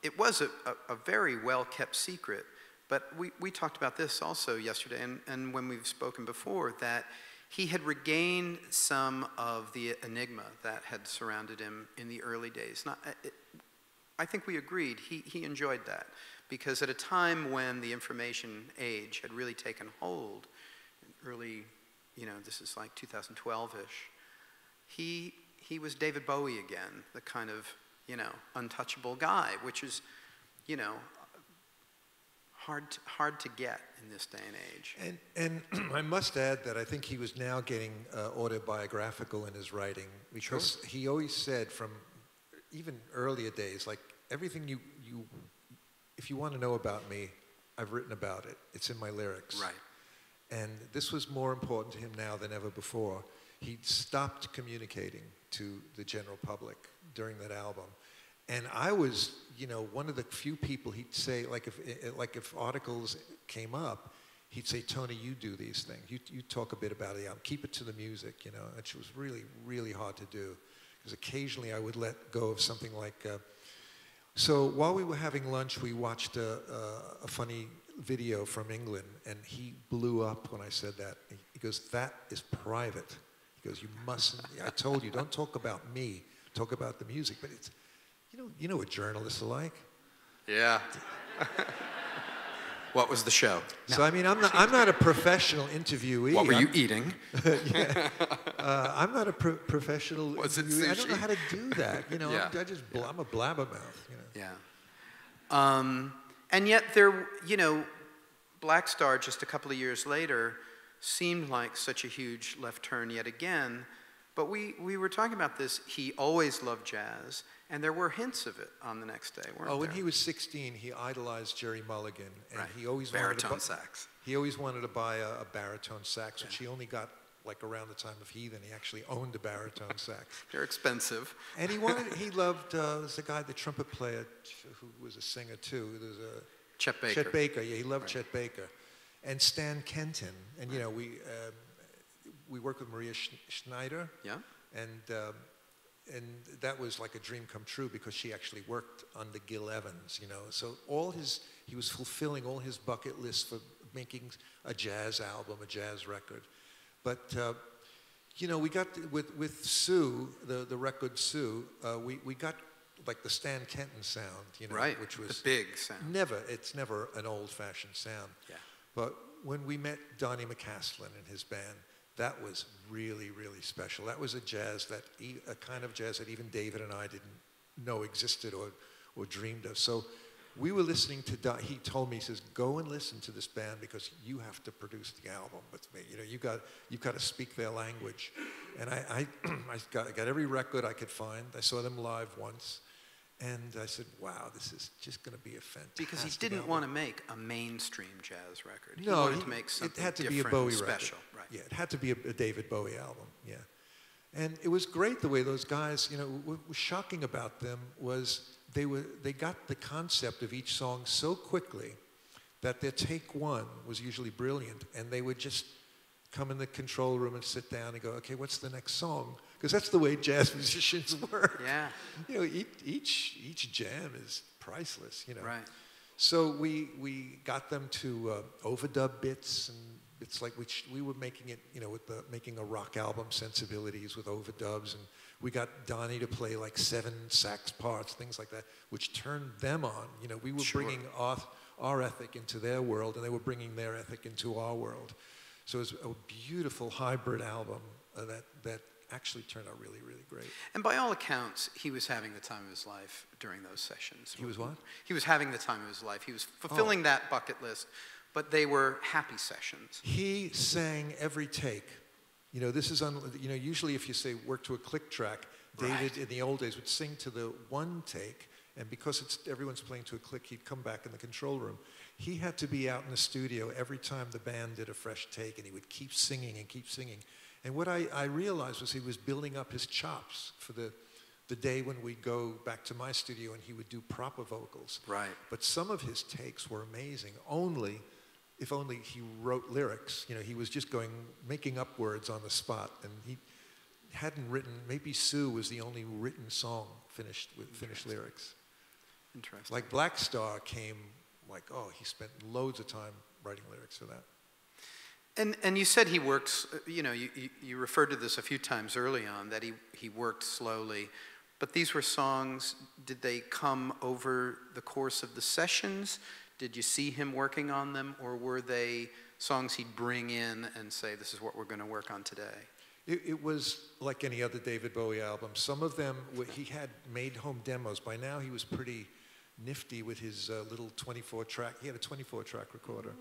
it was a very well-kept secret, but we talked about this also yesterday and when we've spoken before, that he had regained some of the enigma that had surrounded him in the early days. I think we agreed he enjoyed that, because at a time when the information age had really taken hold, early, you know, this is like 2012-ish, he was David Bowie again, the kind of, you know, untouchable guy, which is, you know, hard to get in this day and age. And I must add that I think he was now getting autobiographical in his writing, because sure. He always said from even earlier days, like, everything if you want to know about me, I've written about it. It's in my lyrics. Right. And this was more important to him now than ever before. He stopped communicating to the general public during that album. And I was, you know, one of the few people he'd say, like if articles came up, he'd say, Tony, you do these things. You talk a bit about the album. Keep it to the music, you know, which was really, really hard to do. Because occasionally I would let go of something like, so while we were having lunch, we watched a funny video from England, and he blew up when I said that. He goes, that is private. He goes, you mustn't, I told you, don't talk about me, talk about the music. But it's, you know what journalists are like. Yeah. What was the show? No. So I mean, I'm not a professional interviewee. What were you eating? Yeah. I'm not a professional. Was it sushi? I don't know how to do that. You know, yeah. I'm a blabbermouth. You know. Yeah. And yet, there, you know, Blackstar just a couple of years later seemed like such a huge left turn yet again. But we were talking about this. He always loved jazz, and there were hints of it on The Next Day, weren't there? Oh, when he was 16, he idolized Jerry Mulligan, and right. He always baritone sax. He always wanted to buy a baritone sax, yeah. Which he only got like around the time of Heathen. He actually owned a baritone sax. They're expensive. And he loved. There's a guy, the trumpet player, who was a singer too. There's a Chet Baker. Chet Baker. Yeah, he loved right. Chet Baker, and Stan Kenton. And you know we. We worked with Maria Schneider, yeah, and that was like a dream come true, because she actually worked under Gil Evans, you know. So he was fulfilling all his bucket list for making a jazz album, a jazz record. But you know, we got with Sue, the record Sue, we got like the Stan Kenton sound, you know, right. Which was the big sound. It's never an old-fashioned sound. Yeah. But when we met Donnie McCaslin and his band. That was really, really special. That was a kind of jazz that even David and I didn't know existed or dreamed of. So we were listening to Don. He told me, he says, go and listen to this band, because you have to produce the album with me. You know, you've got to speak their language. And I got every record I could find. I saw them live once. And I said, wow, this is just going to be a fantastic because he didn't album. Want to make a mainstream jazz record. No, he wanted to make something different, special. Right. Yeah, it had to be a David Bowie album, yeah. And it was great the way those guys, you know, what was shocking about them was they got the concept of each song so quickly that their take one was usually brilliant, and they would just come in the control room and sit down and go, okay, what's the next song? Because that's the way jazz musicians work. Yeah. You know, each jam is priceless, you know. Right. So we got them to overdub bits, and it's like we were making it, you know, making a rock album sensibilities with overdubs, and we got Donnie to play like 7 sax parts, things like that, which turned them on. You know, we were sure. Bringing our ethic into their world, and they were bringing their ethic into our world. So it was a beautiful hybrid album that actually turned out really, really great. And by all accounts, he was having the time of his life during those sessions. He was what? He was having the time of his life. He was fulfilling that bucket list, but they were happy sessions. He sang every take. You know, this is, you know, usually if you say work to a click track, right. David in the old days would sing to the one take, and because everyone's playing to a click, he'd come back in the control room. He had to be out in the studio every time the band did a fresh take, and he would keep singing and keep singing. And what I realized was he was building up his chops for the day when we'd go back to my studio and he would do proper vocals. Right. But some of his takes were amazing, if only he wrote lyrics. You know, he was just making up words on the spot, and he hadn't written, maybe Sue was the only written song finished with finished lyrics. Interesting. Like Blackstar came, like, oh, he spent loads of time writing lyrics for that. And you said he works, you know, you referred to this a few times early on, that he worked slowly. But these were songs, did they come over the course of the sessions? Did you see him working on them? Or were they songs he'd bring in and say, this is what we're going to work on today? It was like any other David Bowie album. Some of them, he had made home demos. By now he was pretty nifty with his little 24-track. He had a 24-track recorder.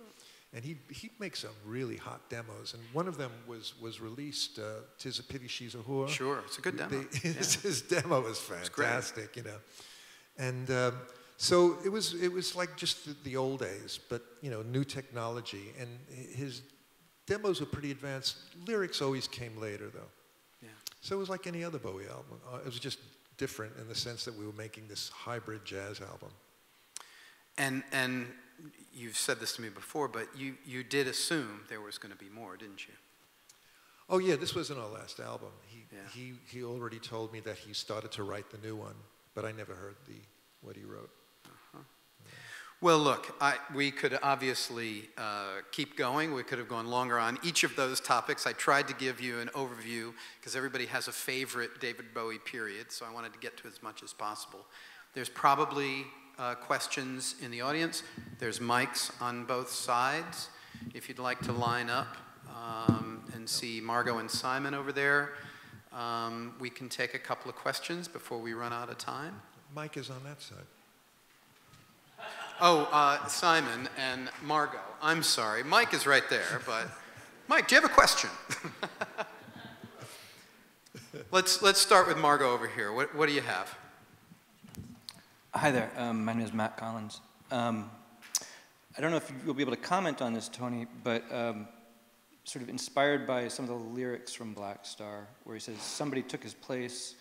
And he'd make some really hot demos. And one of them was released, Tis a Pity She's a Whore. Sure, it's a good demo. Yeah. His demo was fantastic, you know. And so it was like just the old days, but, you know, new technology. And his demos were pretty advanced. Lyrics always came later, though. Yeah. So it was like any other Bowie album. It was just different in the sense that we were making this hybrid jazz album. And you've said this to me before, but you did assume there was going to be more, didn't you? Oh, yeah, this wasn't our last album. He already told me that he started to write the new one, but I never heard what he wrote. Uh-huh. Yeah. Well, look, we could obviously keep going. We could have gone longer on each of those topics. I tried to give you an overview because everybody has a favorite David Bowie period, so I wanted to get to as much as possible. There's probably questions in the audience. There's mics on both sides. If you'd like to line up and see Margot and Simon over there, we can take a couple of questions before we run out of time. Mike is on that side. Oh, Simon and Margot. I'm sorry. Mike is right there, but Mike, do you have a question? Let's start with Margot over here. What do you have? Hi there, my name is Matt Collins. I don't know if you'll be able to comment on this, Tony, but sort of inspired by some of the lyrics from Black Star, where he says, somebody took his place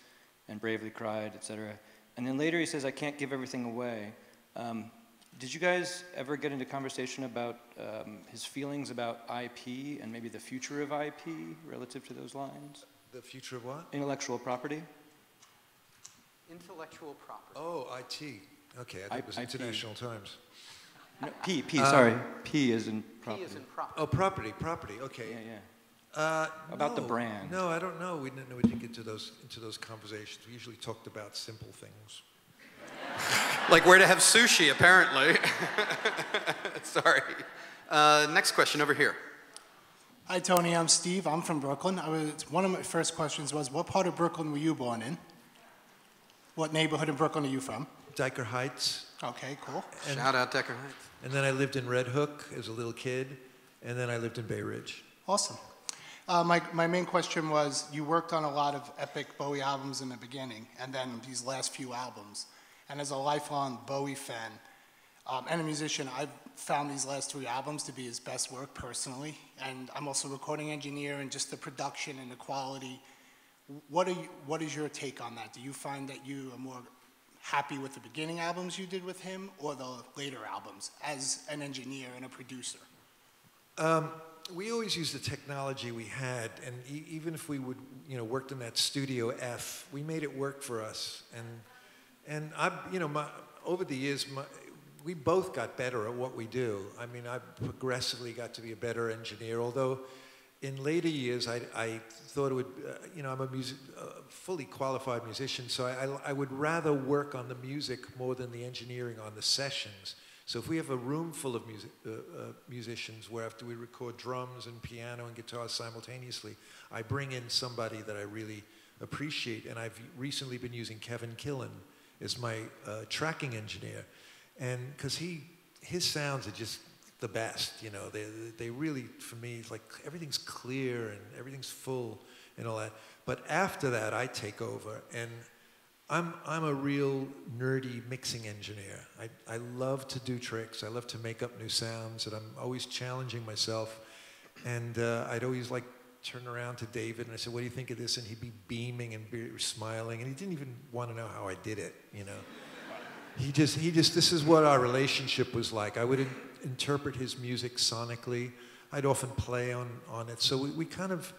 and bravely cried, etc. And then later he says, I can't give everything away. Did you guys ever get into conversation about his feelings about IP and maybe the future of IP relative to those lines? The future of what? Intellectual property. Intellectual property. Oh, IT. Okay, I think it was International Times. No, P, sorry. P is in property. P is in property. Oh, property, okay. Yeah. About the brand. No, I don't know. We didn't get into those conversations. We usually talked about simple things. Like where to have sushi, apparently. Sorry. Next question over here. Hi, Tony. I'm Steve. I'm from Brooklyn. One of my first questions was, what part of Brooklyn were you born in? What neighborhood in Brooklyn are you from? Diker Heights. Okay, cool. And shout out Diker Heights. And then I lived in Red Hook as a little kid, and then I lived in Bay Ridge. Awesome. My main question was, you worked on a lot of epic Bowie albums in the beginning, and then these last few albums. And as a lifelong Bowie fan and a musician, I've found these last three albums to be his best work personally. And I'm also a recording engineer, and just the production and the quality. What is your take on that? Do you find that you are more happy with the beginning albums you did with him or the later albums as an engineer and a producer? We always used the technology we had, and even if we would, you know, worked in that Studio F, we made it work for us. And I, you know, over the years, we both got better at what we do. I mean, I progressively got to be a better engineer, although in later years, I thought it would, you know, I'm a fully qualified musician, so I would rather work on the music more than the engineering on the sessions. So if we have a room full of musicians where after we record drums and piano and guitar simultaneously, I bring in somebody that I really appreciate, and I've recently been using Kevin Killen as my tracking engineer, and because his sounds are just the best, you know, they really, for me, like everything's clear and everything's full and all that. But after that, I take over, and I'm a real nerdy mixing engineer. I love to do tricks, I love to make up new sounds, and I'm always challenging myself. And I'd always like turn around to David and I said, what do you think of this? And he'd be beaming and smiling, and he didn't even want to know how I did it, you know. He just, this is what our relationship was like. I would interpret his music sonically. I'd often play on it. So we kind of,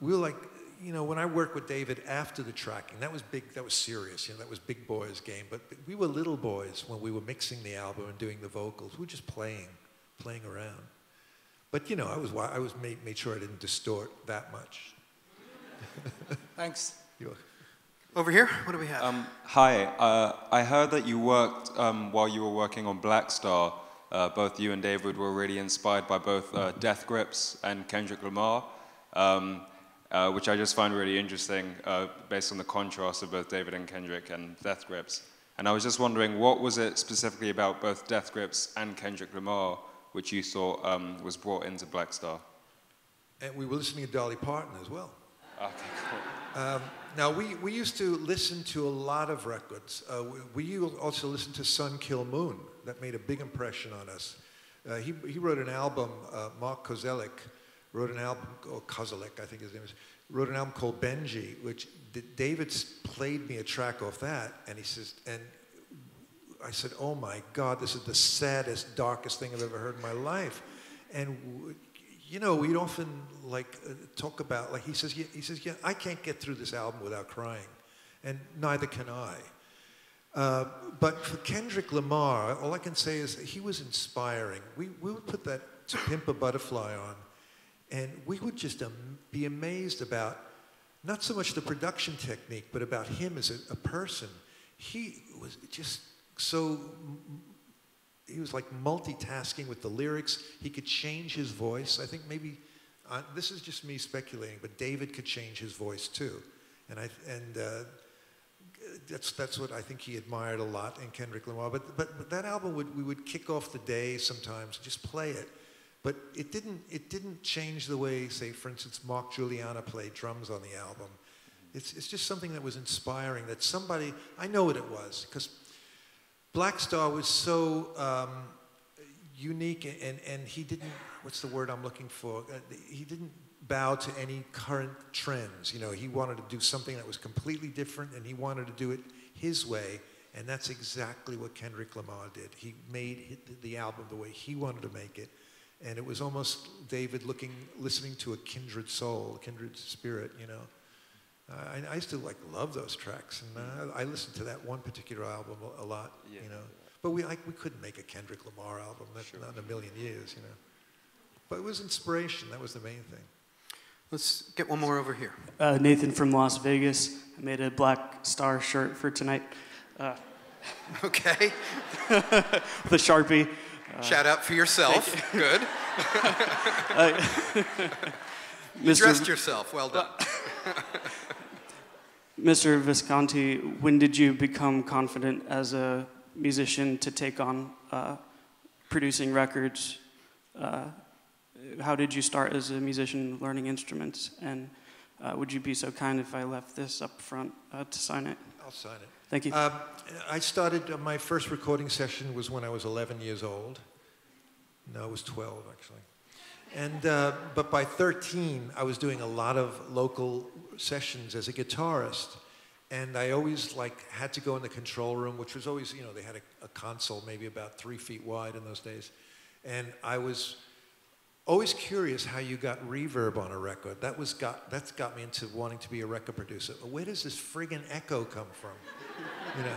we were like, you know, when I worked with David after the tracking, that was big, that was serious, you know, that was big boys game. But we were little boys when we were mixing the album and doing the vocals. We were just playing around. But, you know, I made sure I didn't distort that much. Thanks. You're welcome. Over here, what do we have? Hi, I heard that you worked, while you were working on Blackstar, both you and David were really inspired by both Death Grips and Kendrick Lamar, which I just find really interesting based on the contrast of both David and Kendrick and Death Grips. And I was just wondering, what was it specifically about both Death Grips and Kendrick Lamar which you thought was brought into Blackstar? And we were listening to Dolly Parton as well. Okay, cool. Now, we used to listen to a lot of records. We also listened to Sun Kill Moon. That made a big impression on us. He wrote an album, Mark Kozelek, wrote an album, or Kozelek, I think his name is, wrote an album called Benji, which David played me a track off that, and he says, and I said, oh my God, this is the saddest, darkest thing I've ever heard in my life. And you know, we'd often like talk about, like he says, yeah, I can't get through this album without crying, and neither can I. But for Kendrick Lamar, all I can say is he was inspiring. We would put that To Pimp a Butterfly on, and we would just be amazed about not so much the production technique, but about him as a person. He was just so. He was like multitasking with the lyrics. He could change his voice. I think maybe, this is just me speculating, but David could change his voice too. And that's what I think he admired a lot in Kendrick Lamar. But that album, we would kick off the day sometimes and just play it. But it didn't change the way, say, for instance, Mark Juliana played drums on the album. It's just something that was inspiring, that somebody, I know what it was, because Blackstar was so unique, and he didn't, what's the word I'm looking for? He didn't bow to any current trends. You know, he wanted to do something that was completely different, and he wanted to do it his way, and that's exactly what Kendrick Lamar did. He made the album the way he wanted to make it, and it was almost David listening to a kindred soul, a kindred spirit, you know. I used to love those tracks, and I listened to that one particular album a lot, yeah, you know. But we couldn't make a Kendrick Lamar album, sure, not in a million years, you know. But it was inspiration, that was the main thing. Let's get one more over here. Nathan from Las Vegas. I made a Blackstar shirt for tonight. Okay. With a Sharpie. Shout out for yourself, you. Good. You dressed yourself, well done. Mr. Visconti, when did you become confident as a musician to take on producing records? How did you start as a musician learning instruments? And would you be so kind if I left this up front to sign it? I'll sign it. Thank you. I started, my first recording session was when I was 11 years old. No, I was 12, actually. And, but by 13, I was doing a lot of local sessions as a guitarist. And I always had to go in the control room, which was always, you know, they had a console maybe about 3 feet wide in those days. And I was always curious how you got reverb on a record. That's got me into wanting to be a record producer. Where does this friggin' echo come from? You know,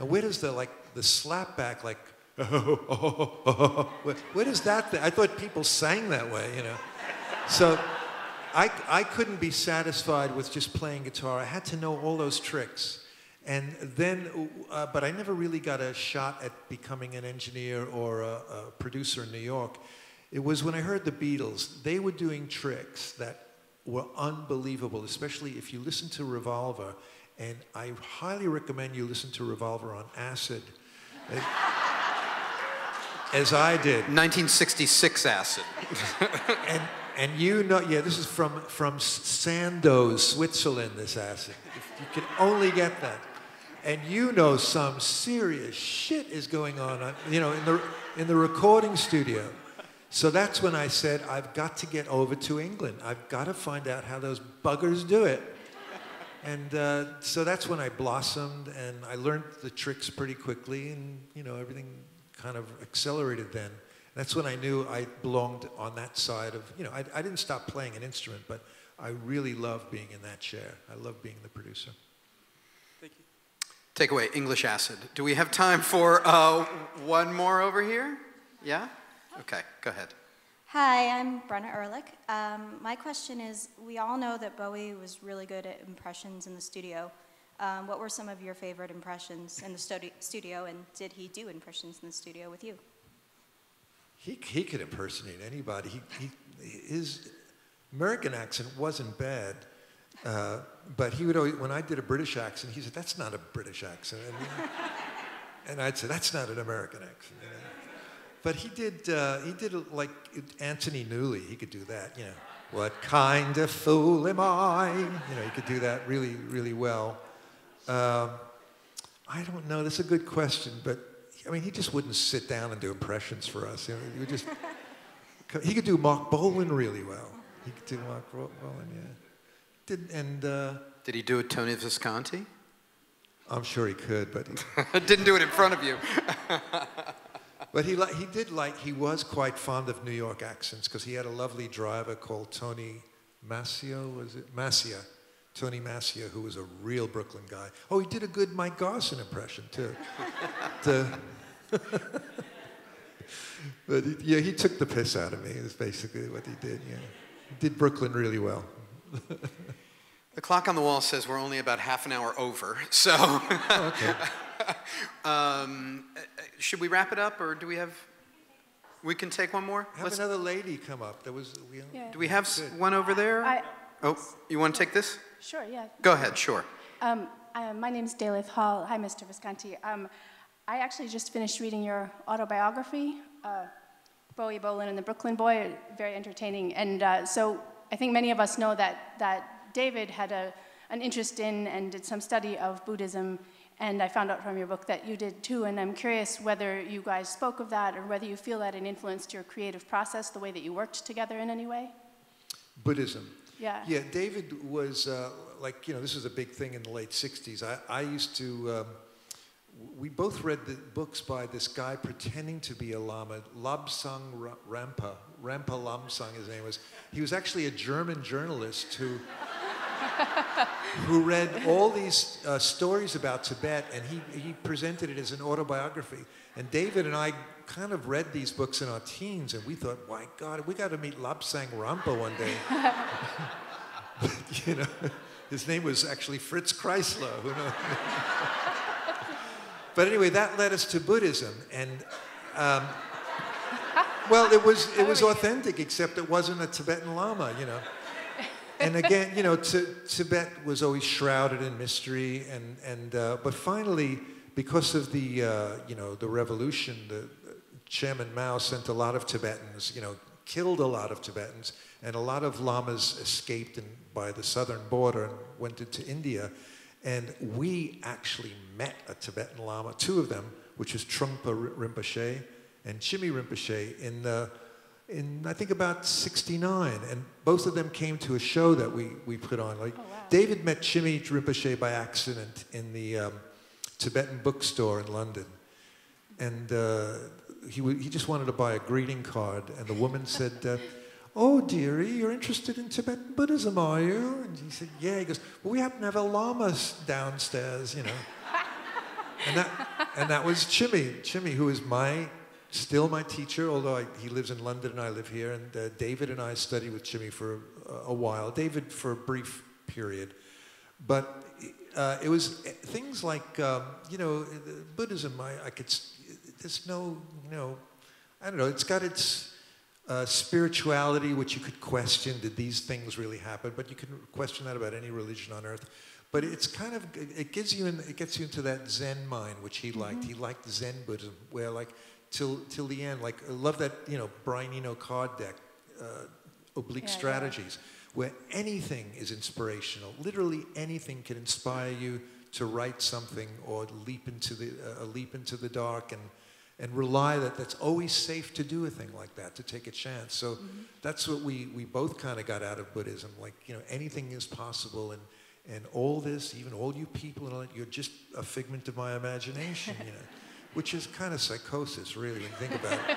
and where does the slapback, where does that thing? I thought people sang that way, you know. So I couldn't be satisfied with just playing guitar. I had to know all those tricks. And then, but I never really got a shot at becoming an engineer or a producer in New York. It was when I heard the Beatles. They were doing tricks that were unbelievable, especially if you listen to Revolver. And I highly recommend you listen to Revolver on acid. As I did. 1966 acid. and you know, yeah, this is from Sandoz, Switzerland, this acid. You can only get that. And you know some serious shit is going on, you know, in the recording studio. So that's when I said, I've got to get over to England. I've got to find out how those buggers do it. And so that's when I blossomed, and I learned the tricks pretty quickly, and, you know, everything kind of accelerated then. That's when I knew I belonged on that side of, you know, I didn't stop playing an instrument, but I really love being in that chair. I love being the producer. Thank you. Takeaway, English acid. Do we have time for one more over here? Yeah? Okay, go ahead. Hi, I'm Brenna Ehrlich. My question is, we all know that Bowie was really good at impressions in the studio. What were some of your favorite impressions in the studio, and did he do impressions in the studio with you? He could impersonate anybody. His American accent wasn't bad, but he would always, when I did a British accent, he said, "That's not a British accent." And I'd say, "That's not an American accent." You know? But he did like Anthony Newley, he could do that, you know. What kind of fool am I? You know, he could do that really, really well. I don't know, that's a good question, but I mean, he just wouldn't sit down and do impressions for us. You know, he would just, he could do Marc Bolan really well. He could do Marc Bolan, yeah. Did he do a Tony Visconti? I'm sure he could, but he didn't do it in front of you. But he was quite fond of New York accents because he had a lovely driver called Tony Mascio, was it? Mascia. Tony Mascia, who was a real Brooklyn guy. Oh, he did a good Mike Garson impression, too. But yeah, he took the piss out of me, is basically what he did, yeah. He did Brooklyn really well. The clock on the wall says we're only about half an hour over, so... Oh, okay. Should we wrap it up, or do we have? We can take one more. Have another lady come up. There was. Yeah. Do we have one over there? Oh, you want to take this? Sure. Yeah. Go ahead. Sure. My name is Daleth Hall. Hi, Mr. Visconti. I actually just finished reading your autobiography, Bowie, Bolan, and the Brooklyn Boy. Very entertaining. And so I think many of us know that David had an interest in and did some study of Buddhism. And I found out from your book that you did too, and I'm curious whether you guys spoke of that or whether you feel that it influenced your creative process, the way that you worked together in any way? Buddhism. Yeah. Yeah, David was like, you know, this was a big thing in the late 60s. I used to, we both read the books by this guy pretending to be a lama, Lobsang Rampa. Rampa Lobsang, his name was. He was actually a German journalist who... who read all these stories about Tibet, and he presented it as an autobiography. And David and I kind of read these books in our teens, and we thought, my God, we got to meet Lobsang Rampa one day. You know, his name was actually Fritz Kreisler. Who knows? But anyway, that led us to Buddhism, and well, it was authentic, except it wasn't a Tibetan lama, you know. And again, you know, Tibet was always shrouded in mystery, but finally, because of the you know, the revolution, the Chairman Mao sent a lot of Tibetans, you know, killed a lot of Tibetans, and a lot of lamas escaped by the southern border and went into India, and we actually met a Tibetan lama, two of them, which is Trungpa Rinpoche and Chimi Rinpoche in I think about 1969, and both of them came to a show that we put on. Like, oh, wow. David met Chimi Rinpoche by accident in the Tibetan bookstore in London, and he just wanted to buy a greeting card, and the woman said, "Oh dearie, you're interested in Tibetan Buddhism, are you?" And he said, "Yeah." He goes, "Well, we happen to have a lama downstairs, you know." and that was Chimi, who is still my teacher, although he lives in London and I live here, and David and I studied with Chimi for a while. David for a brief period. But it was things like, you know, Buddhism, there's no, you know, I don't know, it's got its spirituality, which you could question, did these things really happen? But you can question that about any religion on earth. But it's kind of, it gets you into that Zen mind, which he liked. Mm-hmm. He liked Zen Buddhism, where like, till the end, like I love that, you know, Brian Eno card deck, oblique strategies, where anything is inspirational. Literally anything can inspire you to write something or leap into the dark and rely that that's always safe to do a thing like that, to take a chance. So that's what we both kind of got out of Buddhism. Like, you know, anything is possible, and all this, even all you people, and all that, you're just a figment of my imagination, you know. Which is kind of psychosis, really, when you think about it.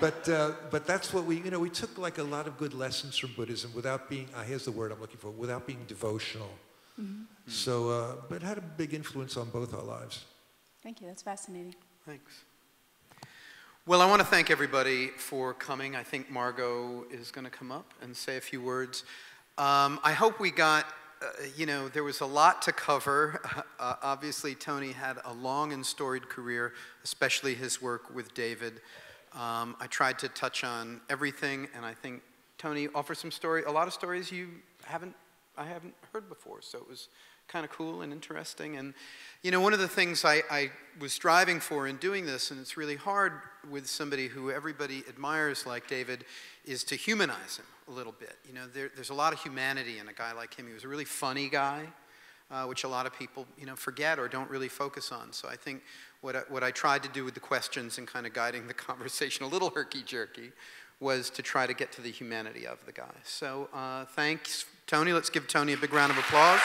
But that's what we took like a lot of good lessons from Buddhism without being, here's the word I'm looking for, without being devotional. Mm-hmm. So, but it had a big influence on both our lives. Thank you, that's fascinating. Thanks. Well, I want to thank everybody for coming. I think Margot is going to come up and say a few words. I hope we got, there was a lot to cover. Obviously, Tony had a long and storied career, especially his work with David. I tried to touch on everything, and I think Tony offers a lot of stories I haven't heard before, so it was kind of cool and interesting. And one of the things I was striving for in doing this, and it's really hard with somebody who everybody admires like David, is to humanize him a little bit. There's a lot of humanity in a guy like him. He was a really funny guy, which a lot of people forget or don't really focus on. So I think what I tried to do with the questions and kind of guiding the conversation a little herky-jerky was to try to get to the humanity of the guy. So thanks, Tony. Let's give Tony a big round of applause.